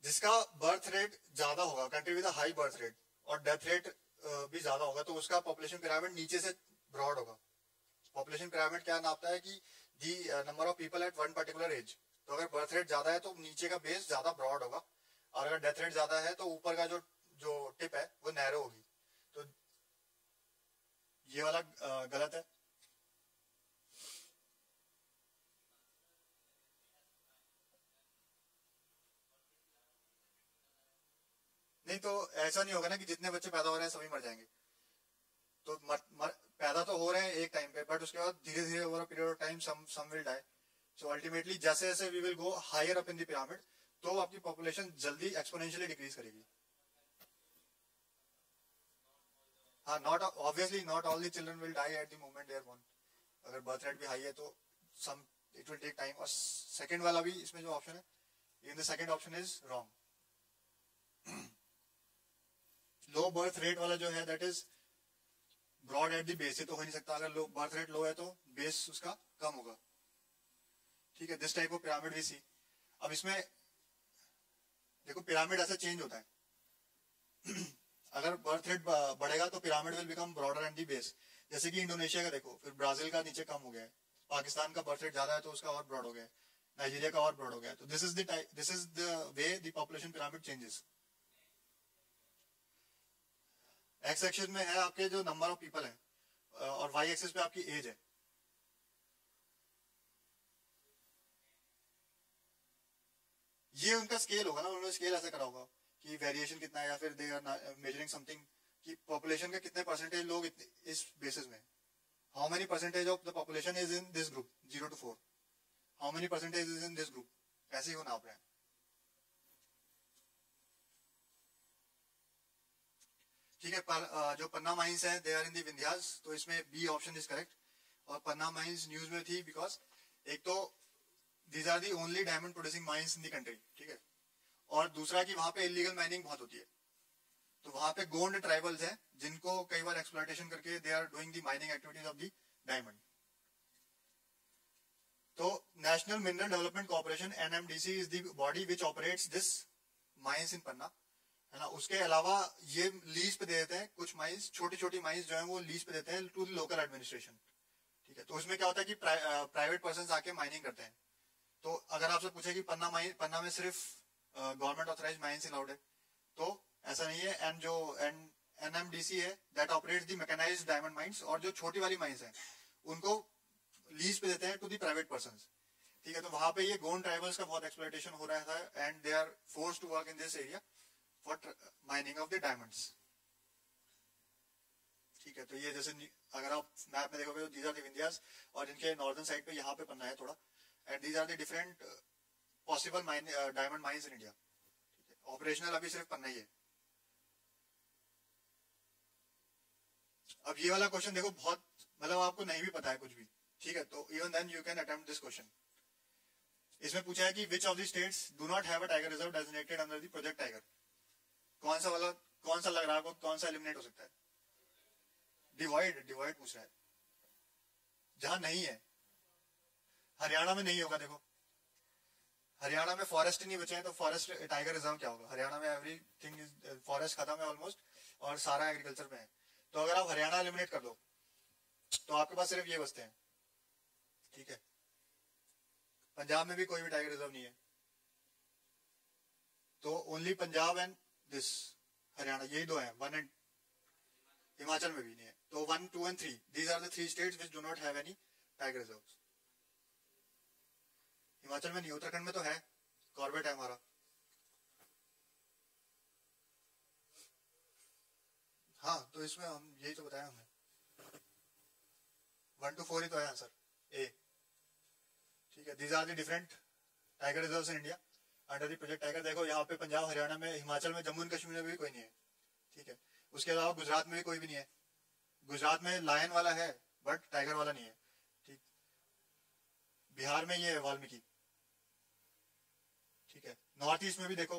जिसका बर्थ रेट ज्यादा होगा, country with high birth rate और डेथ रेट भी ज्यादा होगा, तो उसका पॉपुलेशन पिरामिड नीचे से ब्रॉड होगा। पॉपुलेशन पिरामिड क्या नापता है कि the number of people at one particular age, तो अगर बर्थ रेट ज्यादा है तो नीचे का बेस ज्यादा ब्रॉड होगा, और अगर डेथ रेट ज्यादा है तो ऊपर का जो टिप है वो नैरो होगी। तो ये वाला गलत है। नहीं तो ऐसा नहीं होगा ना कि जितने बच्चे पैदा हो रहे हैं सभी मर जाएंगे, तो पैदा तो हो रहे हैं एक टाइम पे, बट उसके बाद धीरे धीरे over a period of time some will die. So ultimately जैसे जैसे we will go higher up in the pyramid, तो आपकी पॉपुलेशन जल्दी एक्सपोनेंशियली डिक्रीज करेगी। हाँ, not obviously not all the children will die at the moment they are born, अगर birth rate भी high है तो some it will take time. और सेकंड वाला भी इसमें जो ऑप्शन है, in the second option is wrong. Low birth rate वाला जो है that is broad at the base, ये तो हो नहीं सकता, अगर लो बर्थ रेट लो है तो बेस उसका कम होगा, ठीक है। This type of pyramid we see. अब इसमें देखो पिरामिड ऐसा चेंज होता है अगर बर्थ रेट बढ़ेगा तो pyramid will become broader and the base, जैसे कि इंडोनेशिया का देखो, फिर ब्राजील का नीचे कम हो गया है, पाकिस्तान का बर्थ रेट ज्यादा है तो उसका और ब्रॉड हो गया है, नाइजीरिया का और ब्रॉड हो गया है। तो this is the way the population pyramid changes. X axis में है आपके जो नंबर ऑफ पीपल है और वाई एक्सिस पे आपकी एज है। ये उनका स्केल होगा ना, उन्होंने स्केल ऐसा करा होगा कि वेरिएशन कितना है, या फिर दे आर मेजरिंग समथिंग कि पॉपुलेशन का कितने परसेंटेज लोग इस बेसिस में, how many percentage of the population is in this group 0 to 4, how many percentage is in this group, ऐसे ही होना आप रहे हैं। ठीक है। पर जो पन्ना माइंस है they are in the Vindhyas, तो इसमें बी ऑप्शन इज करेक्ट। और पन्ना माइंस न्यूज में थी बिकॉज एक तो these are the only diamond producing mines in the country, ठीक है, और दूसरा कि वहां पे इलीगल माइनिंग बहुत होती है, तो वहां पे गोंड ट्राइबल्स हैं जिनको कई बार एक्सप्लॉयटेशन करके they are doing the mining activities of the diamond. तो national mineral development corporation NMDC is the body which operates this mines in Panna, है ना। उसके अलावा ये लीज पे दे देते हैं कुछ माइंस, छोटी छोटी माइंस जो है वो लीज पे देते हैं टू द लोकल एडमिनिस्ट्रेशन, ठीक है। तो उसमें क्या होता है कि प्राइवेट पर्सन आके माइनिंग करते हैं। तो अगर आपसे पूछे कि पन्ना में सिर्फ गवर्नमेंट ऑथराइज्ड माइंस अलाउड है, तो ऐसा नहीं है। एंड जो एनएमडीसी है that operates the mechanised diamond mines, और जो छोटी वाली माइंस हैं उनको लीज पे देते हैं टू द प्राइवेट पर्संस, ठीक है। तो वहां पे ये गोंड ट्राइबल्स का बहुत एक्सप्लॉयटेशन हो रहा था and they are forced to work in this area for mining of the diamonds, ठीक है। तो ये जैसे अगर आप मैप में देखोगे तो दीज आर द विंध्यास, और जिनके नॉर्दर्न साइड पे यहाँ पे पन्ना है थोड़ा, and these are the different possible diamond mines in India. Operational अभी सिर्फ पन्ना ही है। अब ये वाला क्वेश्चन देखो, बहुत मतलब आपको नहीं भी पता है कुछ भी, ठीक है, तो even then you can attempt this question. इसमें पूछा है कि which of the states do not have a tiger reserve designated under the project tiger? कौन सा लग रहा है, कौन सा eliminate हो सकता है? Divide पूछ रहा है, जहां नहीं है। हरियाणा में नहीं होगा, देखो हरियाणा में फॉरेस्ट ही नहीं बचे हैं, तो फॉरेस्ट टाइगर रिजर्व क्या होगा? हरियाणा में एवरीथिंग इज फॉरेस्ट, खत्म है ऑलमोस्ट, और सारा एग्रीकल्चर में है। तो अगर आप हरियाणा एलिमिनेट कर दो तो आपके पास सिर्फ ये बचते हैं, ठीक है। पंजाब में भी कोई भी टाइगर रिजर्व नहीं है, तो only Punjab and this Haryana, यही दो है। वन एंड हिमाचल में भी नहीं है, तो 1, 2 and 3 these are the 3 states which do not have any tiger reserves. Himachal में नहीं, उत्तराखंड में तो है, कॉर्बेट है हमारा। हाँ, तो इसमें हम यही तो बताया हमने, 1 to 4 ही तो है आंसर ए, ठीक है। These are the different tiger reserves in India under the project tiger. देखो यहाँ पे पंजाब, हरियाणा में, हिमाचल में, जम्मू एंड कश्मीर में भी कोई नहीं है, ठीक है। उसके अलावा गुजरात में भी कोई भी नहीं है। गुजरात में लायन वाला है बट टाइगर वाला नहीं है, ठीक। बिहार में ये है वाल्मीकि, ठीक है। नॉर्थ ईस्ट में भी देखो,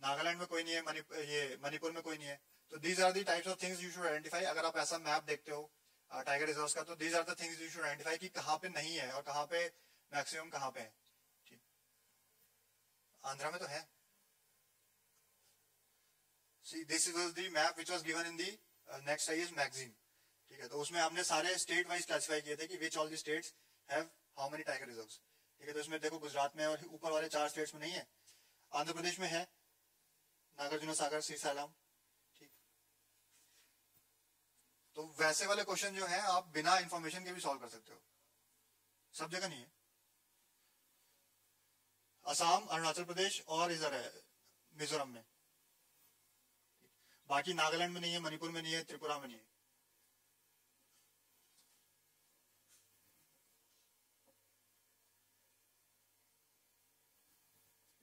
नागालैंड में कोई नहीं है, मणिपुर में कोई नहीं है। तो these are the types of things you should identify. अगर आप ऐसा मैप देखते हो टाइगर रिजर्व्स का, तो these are the things you should identify कि कहाँ पे नहीं है और कहाँ पे मैक्सिमम कहाँ पे है, ठीक। आंध्रा में तो है। See this was the map which was given in the next I is magazine, ठीक है। तो उसमें हमने सारे स्टेट वाइज क्लासिफाई किए थे कि which all the states have how many tiger reserves, ठीक है। तो इसमें देखो गुजरात में और ऊपर वाले 4 स्टेट्स में नहीं है, आंध्र प्रदेश में है, नागार्जुन सागर, श्रीशैलम, ठीक। तो वैसे वाले क्वेश्चन जो है आप बिना इंफॉर्मेशन के भी सॉल्व कर सकते हो, सब जगह नहीं है। असम, अरुणाचल प्रदेश और इधर है मिजोरम में, बाकी नागालैंड में नहीं है, मणिपुर में नहीं है, त्रिपुरा में नहीं है।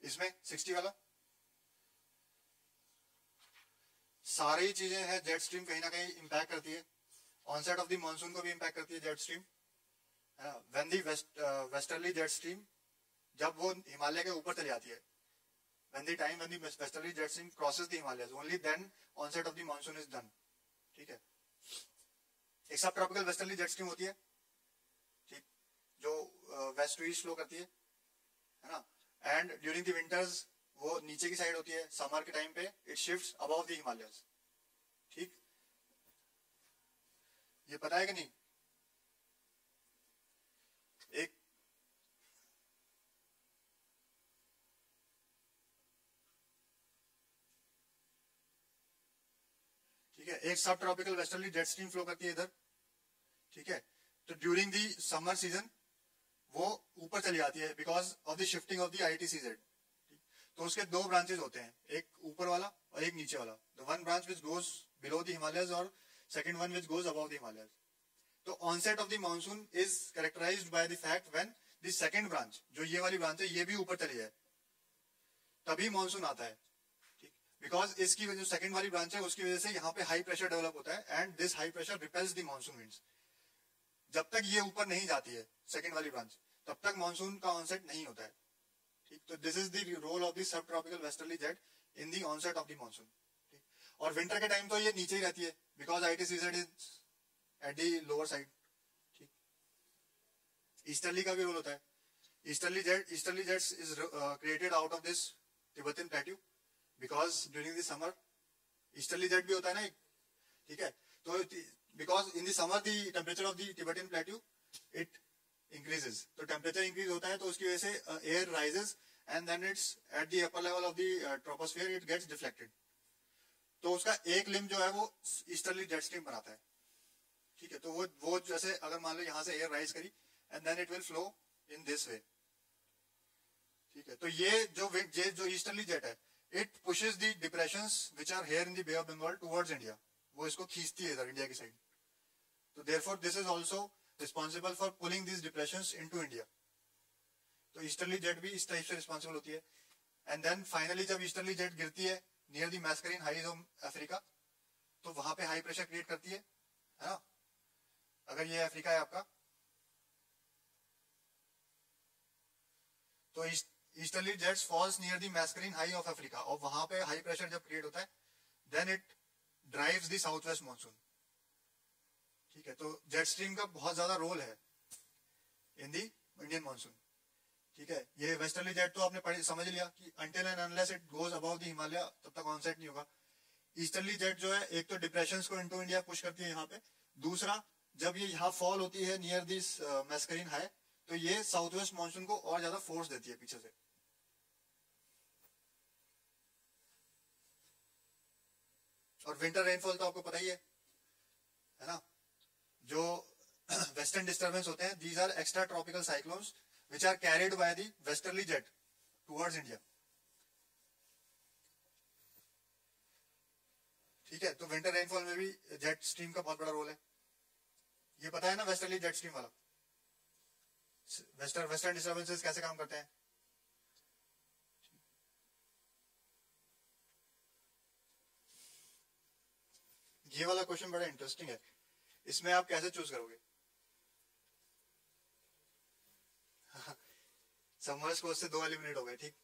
इसमें 60 वाला सारी चीजें हैं। जेट स्ट्रीम कहीं ना कहीं इंपैक्ट करती है, ऑनसेट ऑफ द मॉनसून को भी इंपैक्ट करती है जेट स्ट्रीम, है ना। When the westerly jet stream, जब वो हिमालय के ऊपर चली जाती है, when the time when the westerly jet stream crosses the Himalayas, only then onset of the monsoon is done. ठीक है, एक सबट्रॉपिकल वेस्टर्ली जेट स्ट्रीम होती है, ठीक, जो वेस्ट टू ईस्ट फ्लो करती है ना, एंड ड्यूरिंग द विंटर्स वो नीचे की साइड होती है, समर के टाइम पे it shifts above the Himalayas, ठीक, ये पता है कि नहीं? एक एक सब tropical westerly jet stream flow करती है इधर, ठीक है, तो ड्यूरिंग दी समर सीजन वो ऊपर चली जाती है because of the shifting of the ITCZ. तो उसके दो ब्रांचेस होते हैं, एक ऊपर वाला और एक नीचे वाला. The one branch which goes below the Himalayas और second one which goes above the Himalayas. तो onset of the monsoon is characterised by the fact when the second branch, जो ये वाली ब्रांच है, ये भी ऊपर चली जाए तभी मानसून आता है. बिकॉज इसकी जो सेकंड वाली ब्रांच है उसकी वजह से यहाँ पे हाई प्रेशर डेवलप होता है and this high pressure repels the monsoon winds. जब तक ये ऊपर नहीं जाती है सेकंड वाली ब्रांच, तब तक मानसून का ऑनसेट नहीं होता है. ठीक, तो this is the role of the सब tropical westerly jet in the onset of the monsoon. और विंटर के टाइम तो ये नीचे ही रहती है because ITCZ is at the lower side. ठीक, ईस्टर्ली का भी रोल होता है. Easterly jets is created out of this Tibetan plateau because during the summer easterly jet bhi hota hai na ek, theek hai, so because in the summer the temperature of the Tibetan plateau it increases, so temperature increase hota hai, to uski wajah se air rises and then it's at the upper level of the troposphere it gets deflected. to uska ek limb jo hai wo easterly jet stream banata hai, theek hai, to wo jaise agar maan lo yahan se air rise kari and then it will flow in this way, theek hai, to ye jo easterly jet hai it pushes the depressions which are here in the Bay of Bengal towards India. वो इसको खींचती है इधर India की side. तो therefore this is also responsible for pulling these depressions into India. तो easterly jet भी इस टाइप से responsible होती है. And then finally जब easterly jet गिरती है near the Mascarene highs of Africa, तो वहाँ पे high pressure create करती है, है ना? अगर ये अफ्रीका है आपका, तो Easterly jets falls near the Mascarene high of Africa, और वहाँ पे high pressure जब create होता है, then it drives the southwest monsoon. ठीक है, तो jet stream का बहुत ज़्यादा role है in the Indian monsoon. ठीक है, ये westerly jet तो आपने समझ लिया कि until and unless it goes above the Himalaya तब तक onset नहीं होगा. Easterly jet जो है, एक तो depressions को into India push करती है यहाँ पे, दूसरा जब ये यहाँ fall होती है near this Mascarene high, तो ये southwest monsoon को और ज़्यादा force देती है पीछे से. और विंटर रेनफॉल तो आपको पता ही है ना, जो वेस्टर्न डिस्टर्बेंस होते हैं, these are extra tropical cyclones which are carried by the westerly jet towards India. ठीक है, तो विंटर रेनफॉल में भी जेट स्ट्रीम का बहुत बड़ा रोल है. ये पता है ना वेस्टर्ली जेट स्ट्रीम वाला, वेस्टर्न डिस्टर्बेंसेस कैसे काम करते हैं. ये वाला क्वेश्चन बड़ा इंटरेस्टिंग है, इसमें आप कैसे चूज करोगे? समर्स कोर्स से 2 एलिमिनेट हो गए. ठीक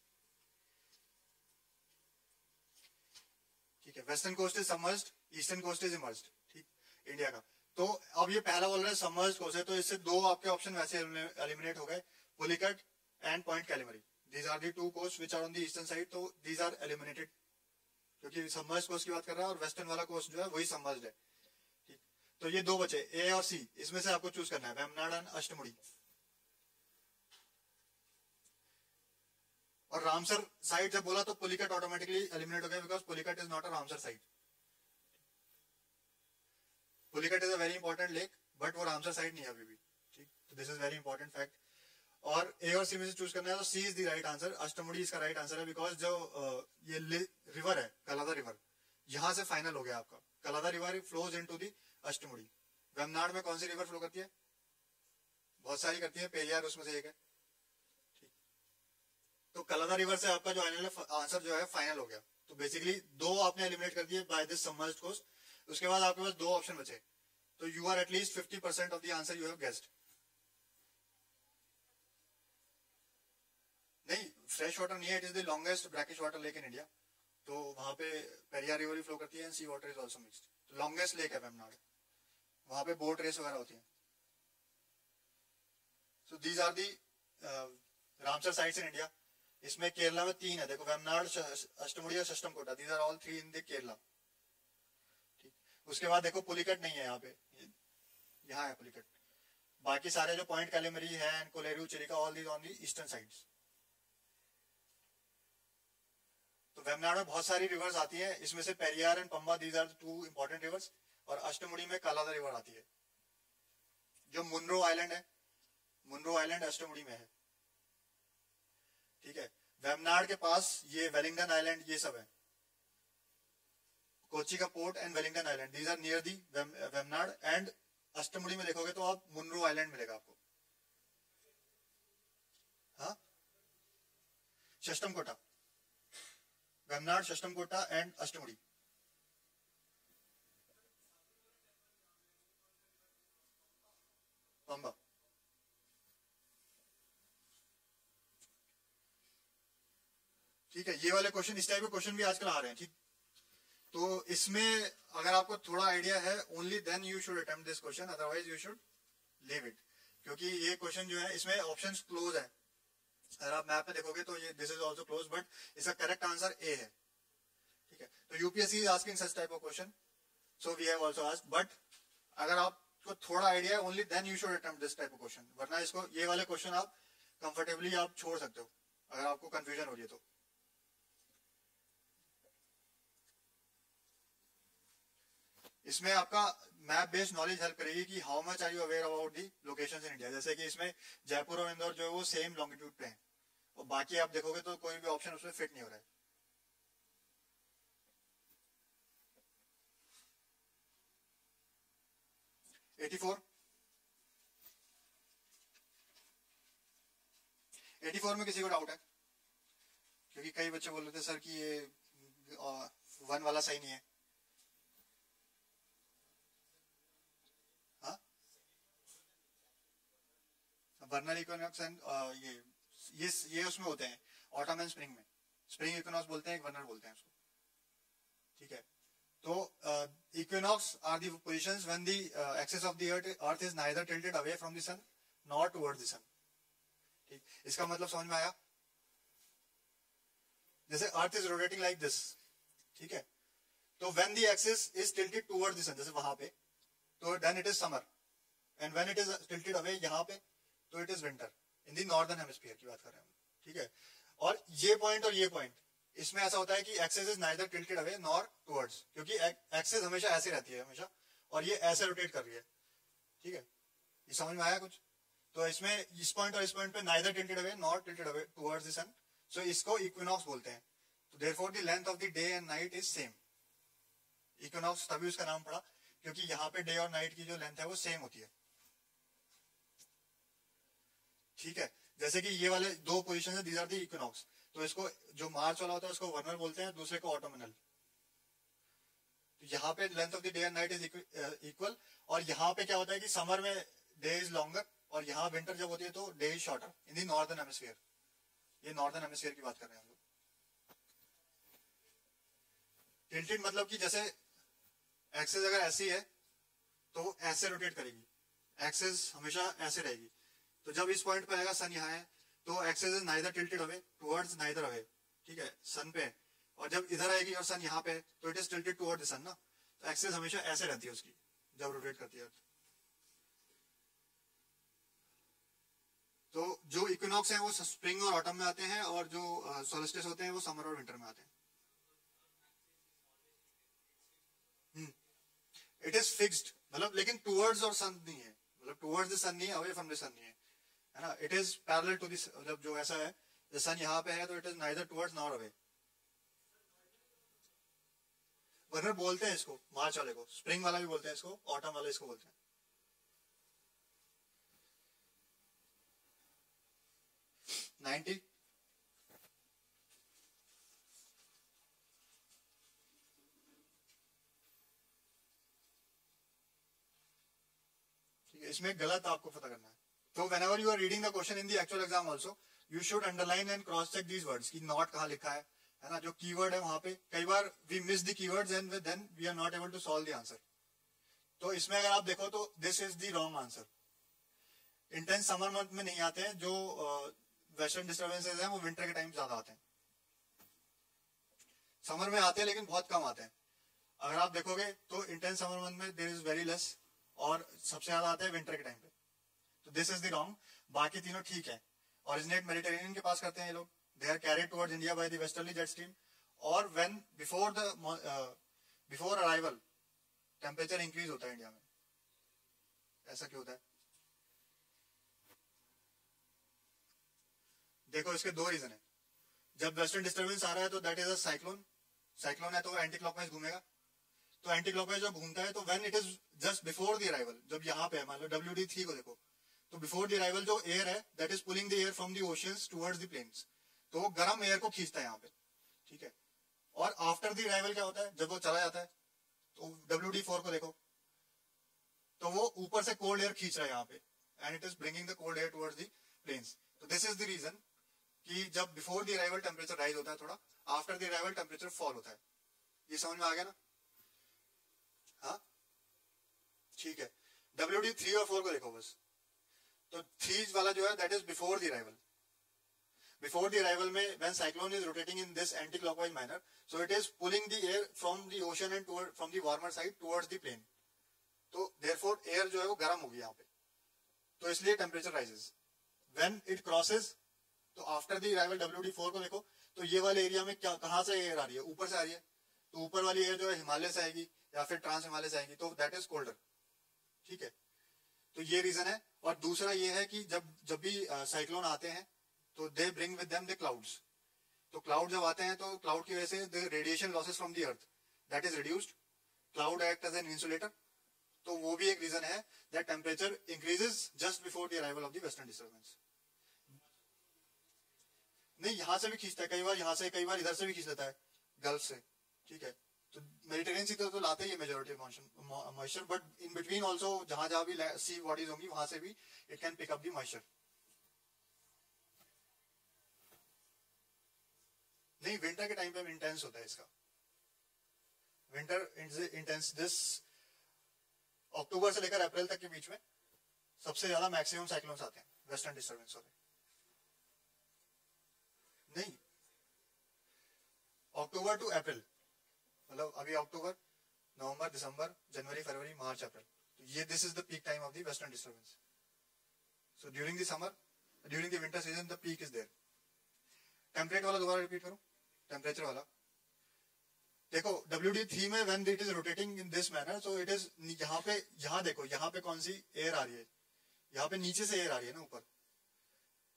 है, western coast is submersed, eastern coast is immersed. ठीक, इंडिया का तो अब ये पहला बोल रहा है समर्स कोस्ट है, तो इससे 2 आपके ऑप्शन वैसे एलिमिनेट हो गए, Pulicat and point Calimere. These are the 2 coast which are on the eastern side, तो दीज आर एलिमिनेटेड क्योंकि समर्स कोस्ट की बात कर रहा है और वेस्टर्न वाला कोस्ट जो है वही समर्स्ड है. ठीक, तो ये 2 बचे ए और सी, इसमें से आपको चूज करना है, वेमनाड एंड अष्टमुड़ी. और रामसर साइट जब बोला तो पुलिकट ऑटोमेटिकली एलिमिनेट हो गया because Pulicat is not a Ramsar site. Pulicat is a very important lake but वो रामसर साइट नहीं है अभी भी. ठीक, तो this is very important fact. और ए और सी में से चूज करना है, तो C is the right answer. Ashtamudi इसका राइट आंसर है बिकॉज जो ये रिवर है कलादा रिवर, यहाँ से फाइनल हो गया आपका. Kallada river flows into the Ashtamudi. Vembanad में कौन सी रिवर फ्लो करती है? बहुत सारी करती है, पेरियार उसमें से एक है. ठीक, तो कलादा रिवर से आपका जो आंसर जो है फाइनल हो गया. तो बेसिकली 2 आपने एलिमिनेट कर दिए बाय दिस समर्ज्ड कोस्ट. उसके बाद आपके पास 2 ऑप्शन बचे, तो you are at least 50% of the answer you have guessed. नहीं, fresh water nahi hai, it is the longest brackish water lake in India. तो वहाँ पे पेरियार रिवर भी फ्लो करती है and sea water is also mixed. तो लॉन्गेस्ट लेक है वेम्बनाड. वहाँ पे बोट रेस वगैरह होती है. So these are the Ramsar sites in India. इसमें केरला में 3 है. देखो वेम्बनाड, अष्टमुड़ी और Sasthamkotta. These are all 3 in the Kerala. ठीक, उसके बाद देखो पुलिकट नहीं है यहाँ पे, यहाँ है पुलिकट. बाकी सारे जो पॉइंट कैलेमरी है and Kolleru, Chilika, all these on the eastern sides. तो वेम्बनाड में बहुत सारी रिवर्स आती है. इसमें से Periyar and Pamba, these are 2 important rivers. और अष्टमुड़ी में कालादा रिवर आती है, जो मुनरो आइलैंड है. मुनरो आइलैंड अष्टमुड़ी में है. ठीक है, वेम्बनाड के पास ये वेलिंगटन आइलैंड, ये सब है. कोची का port and Wellington island, these are near the Vembanad. And Ashtamudi में देखोगे तो आप मुनरो आइलैंड मिलेगा आपको. हाँ, सष्टमकोटा, वेम्बनाड, सष्टमकोटा एंड अष्टमुड़ी. पम्बा, ठीक है. ये वाले क्वेश्चन, इस टाइप के क्वेश्चन भी आजकल आ रहे हैं. ठीक, तो इसमें अगर आपको थोड़ा आइडिया है, only then you should attempt this question, otherwise you should leave it. क्योंकि ये क्वेश्चन जो है, इसमें ऑप्शंस क्लोज है. अगर आप मैप पे देखोगे तो ये this is also close, but इसका करेक्ट आंसर ए है. ठीक है, तो UPSC is asking such type of question, so we have also asked. But अगर आपको थोड़ा आइडिया है, only then you should attempt this type of question. वरना इसको, ये वाले क्वेश्चन आप कंफर्टेबली आप छोड़ सकते हो, अगर आपको कंफ्यूजन हो रही है तो. इसमें आपका मैप बेस्ड नॉलेज हेल्प करेगी कि how much are you aware about the locations in India. जैसे कि इसमें जयपुर और इंदौर जो है वो सेम लॉन्गिट्यूड पे है, और बाकी आप देखोगे तो कोई भी ऑप्शन उसमें फिट नहीं हो रहा है. एटी फोर में किसी को डाउट है? क्योंकि कई बच्चे बोल रहे थे सर कि ये 1 वाला सही नहीं है. बर्नल इक्विनॉक्स एंड ये उसमें होते हैं, ऑटम एंड स्प्रिंग में. स्प्रिंग इक्विनॉक्स बोलते हैं, बर्नल बोलते हैं उसको. ठीक है, तो equinox are the positions when the axis of the earth is neither tilted away from the sun nor towards the sun. ठीक, इसका मतलब समझ में आया? जैसे earth is rotating like this, ठीक है, तो when the axis is tilted towards the sun, जैसे वहां पे, तो then it is summer. And when it is tilted away यहाँ पे, तो it is winter. In the northern hemisphere की बात कर रहे हैं हम. ठीक है, और ये पॉइंट, इसमें ऐसा होता है कि axis is neither tilted away nor towards, क्योंकि एक्सिस हमेशा ऐसे रहती है हमेशा, और ये ऐसे रोटेट कर रही है. ठीक है, ये समझ में आया कुछ? तो इसमें इस पॉइंट और इस पॉइंट पे neither tilted away nor tilted away towards the sun, so इसको इक्विनॉक्स बोलते हैं. तो therefore the length of the day and night is same. Equinox तभी उसका नाम पड़ा क्योंकि यहाँ पे डे और नाइट की जो लेंथ है वो सेम होती है. ठीक है, जैसे कि ये वाले 2 पोजीशन है, दीज आर दी इक्विनॉक्स. तो इसको जो मार्च वाला होता है उसको वर्नल बोलते हैं, दूसरे को ऑटोमनल. तो यहाँ पे length of the day and night is equal. और यहाँ पे क्या होता है कि समर में डे इज लॉन्गर, और यहाँ विंटर जब होती है तो day is shorter in the northern hemisphere. ये नॉर्दर्न हेमिस्फीयर की बात कर रहे हैं हम लोग. टिल्टेड मतलब कि जैसे एक्सेस अगर ऐसी है तो वो ऐसे रोटेट करेगी, एक्सेस हमेशा ऐसे रहेगी. तो जब इस पॉइंट पे आएगा, सन यहाँ है, तो axis is neither tilted away towards neither away. ठीक है, सन पे है. और जब इधर आएगी और सन यहाँ पे है, तो it is tilted towards the sun ना. तो एक्सिस हमेशा ऐसे रहती है उसकी जब रोटेट करती है. तो जो इक्विनॉक्स है वो स्प्रिंग और ऑटम में आते हैं, और जो सोलस्टिस होते हैं वो समर और विंटर में आते हैं. इट इज फिक्स्ड मतलब, लेकिन टुवर्ड्स और सन नहीं है, मतलब टुवर्ड्स द सन नहीं है, अवे फ्रॉम द सन नहीं है, है ना. It is parallel to this, मतलब जो ऐसा है, जो सन यहाँ पे है, तो it is neither towards nor away. Vernal बोलते हैं इसको, मार्च वाले को. स्प्रिंग वाला भी बोलते हैं इसको, ऑटम वाले इसको बोलते हैं. इसमें गलत आपको पता करना है. तो whenever you are reading the question in the actual exam also, you should underline and cross-check these words कि not कहाँ लिखा है ना, जो keyword है वहाँ पे कई बार we miss the keywords and then we are not able to solve the answer. तो इसमें अगर आप देखो तो this is the wrong answer. Intense summer month में नहीं आते हैं, जो western disturbances हैं वो winter के time ज़्यादा आते हैं. Summer में आते हैं लेकिन बहुत कम आते हैं. अगर आप देखोगे तो intense summer month में there is very less और सबसे ज़्यादा आते हैं winter के time पे. तो this is the wrong. बाकी तीनों ठीक है. Originate Mediterranean के पास करते हैं ये लोग. They are carried towards India by the westerly jet stream. और when before arrival temperature increase होता है इंडिया में. ऐसा क्यों होता है? देखो इसके दो रीजन है. जब वेस्टर्न डिस्टर्बेंस आ रहा है तो that is a cyclone. Cyclone है तो एंटी क्लॉकवाइज घूमेगा. तो एंटी क्लॉकवाइज जब घूमता है तो when it is just before the arrival, जब यहाँ पे है मान लो WD3 को देखो. तो before the arrival जो air है that is pulling the air from the oceans towards the plains. तो वो गर्म air को खींचता है यहाँ पे, ठीक है. और after the arrival क्या होता है? जब वो चला जाता है तो WD4 को देखो, तो वो ऊपर से cold air खींच रहा है यहाँ पे and it is bringing the cold air towards the plains. तो this is the reason कि जब before the arrival temperature rise होता है थोड़ा, after the arrival temperature fall होता है. ये समझ में आ गया ना? हाँ, ठीक है. WD3 और 4 को देखो बस. तो थ्रीज वाला जो है that is before the arrival. Before the arrival में when cyclone is rotating in this anti-clockwise manner, so it is pulling the air from the ocean and toward from the warmer side towards the plain. तो therefore air जो है वो गर्म हो गया यहाँ पे. तो इसलिए temperature rises. When it crosses, तो after the arrival WD4 को देखो, तो ये वाले area में क्या कहाँ से air आ रही है? ऊपर से आ रही है. तो ऊपर वाली air जो है हिमालय से आएगी या फिर ट्रांस हिमालय से आएगी. तो that is colder. ठीक है. तो ये रीजन है. और दूसरा ये है कि जब भी साइक्लोन आते हैं तो they bring with them the clouds. तो क्लाउड जब आते हैं तो क्लाउड की वजह से the radiation losses from the earth that is reduced. Cloud act as an insulator. तो वो भी एक रीजन है that temperature increases just before the arrival of the western disturbance. नहीं यहाँ से भी खींचता है कई बार, यहाँ से कई बार इधर से भी खींच लेता है गल्फ से, ठीक है. तो मेडिटेरेनियन सी तो लाते ही majority moisture, but in between also जहां जहां भी सी बॉडीज होंगी वहां से भी it can pick up the moisture. नहीं, विंटर के टाइम पे इंटेंस होता है इसका. विंटर इंटेंस दिस अक्टूबर से लेकर अप्रैल तक के बीच में सबसे ज्यादा मैक्सिमम साइक्लोन्स आते हैं वेस्टर्न डिस्टर्बेंस वाले. नहीं, अक्टूबर टू अप्रैल मतलब अभी अक्टूबर, नवंबर, दिसंबर, जनवरी, फरवरी, मार्च, अप्रैल. तो ये this is the peak time of the western disturbance. So during the summer, during the winter season the peak is there. Temperature वाला दोबारा रिपीट करूं, टेम्परेचर वाला देखो WD3 में when it is rotating in this manner, so it is यहाँ पे, यहाँ देखो यहाँ पे कौन सी एयर आ रही है? यहाँ पे नीचे से एयर आ रही है ना ऊपर,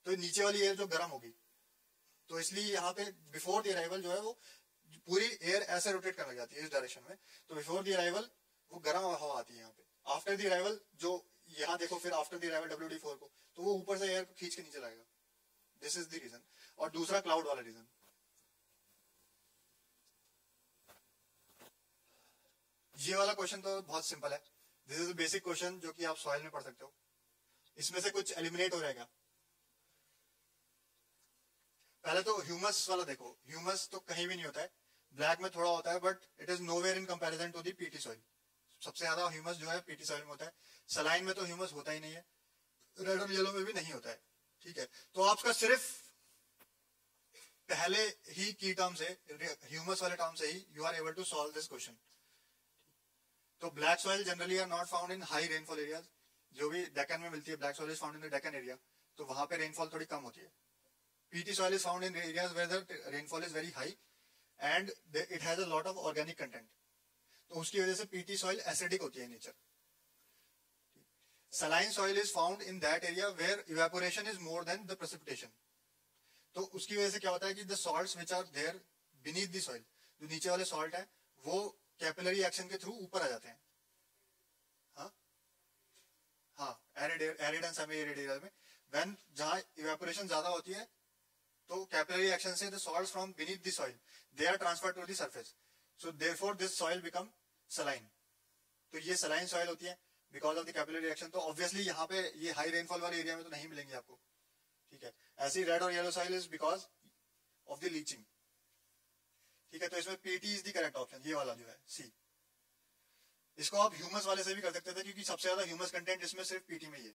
तो नीचे वाली एयर जो गर्म होगी. तो इसलिए यहाँ पे बिफोर द अराइवल जो है वो पूरी एयर ऐसे रोटेट करने जाती है इस डायरेक्शन में. तो बिफोर द अराइवल वो गर्म हवा आती है यहाँ पे. आफ्टर द अराइवल जो यहाँ देखो, फिर आफ्टर द अराइवल WD4 को, तो वो ऊपर से एयर को खींच के नीचे लाएगा. This is the reason. और दूसरा क्लाउड वाला रीजन. ये वाला क्वेश्चन तो बहुत सिंपल है. दिस इज बेसिक क्वेश्चन जो कि आप सॉइल में पढ़ सकते हो. इसमें से कुछ एलिमिनेट हो जाएगा. पहले तो ह्यूमस वाला देखो. ह्यूमस तो कहीं भी नहीं होता है, ब्लैक में थोड़ा होता है, but it is nowhere in comparison to the peaty soil. सबसे ज्यादा ह्यूमस जो है पीटी सॉइल में होता है. सलाइन में तो ह्यूमस होता ही नहीं है, रेड और येलो में भी नहीं होता है, ठीक है. तो आपका सिर्फ पहले ही की टर्म से, ह्यूमस वाले टर्म से ही you are able to solve this question. तो black soil generally are not found in high rainfall areas. जो भी डेकन में मिलती है, black soil is found in the Deccan area, तो वहां पे रेनफॉल थोड़ी कम होती है. PT soil is found in areas where the rainfall is very high and it has a lot of organic content. तो उसकी वजह से PT soil acidic होती है nature. Saline soil is found in that area where evaporation is more than the precipitation. तो उसकी वजह से क्या होता है कि the salts which are there beneath the soil, जो नीचे वाले salt हैं, वो capillary action के through ऊपर आ जाते हैं. हाँ, हाँ, arid and semi-arid areas में, when जहाँ evaporation ज़्यादा होती है, तो capillary action से the salts from beneath the soil they are transferred to the surface, so therefore this soil become saline. तो ये saline soil होती है because of the capillary action. तो obviously यहाँ पे ये high rainfall वाले area में तो नहीं मिलेंगे आपको, ऐसी रेड और yellow soil is because of the leaching. ठीक है, तो इसमें peaty is the correct option, ये वाला जो है सी. इसको आप ह्यूमस वाले से भी कर सकते थे क्योंकि सबसे ज्यादा ह्यूमस कंटेंट इसमें सिर्फ पीटी में ही है.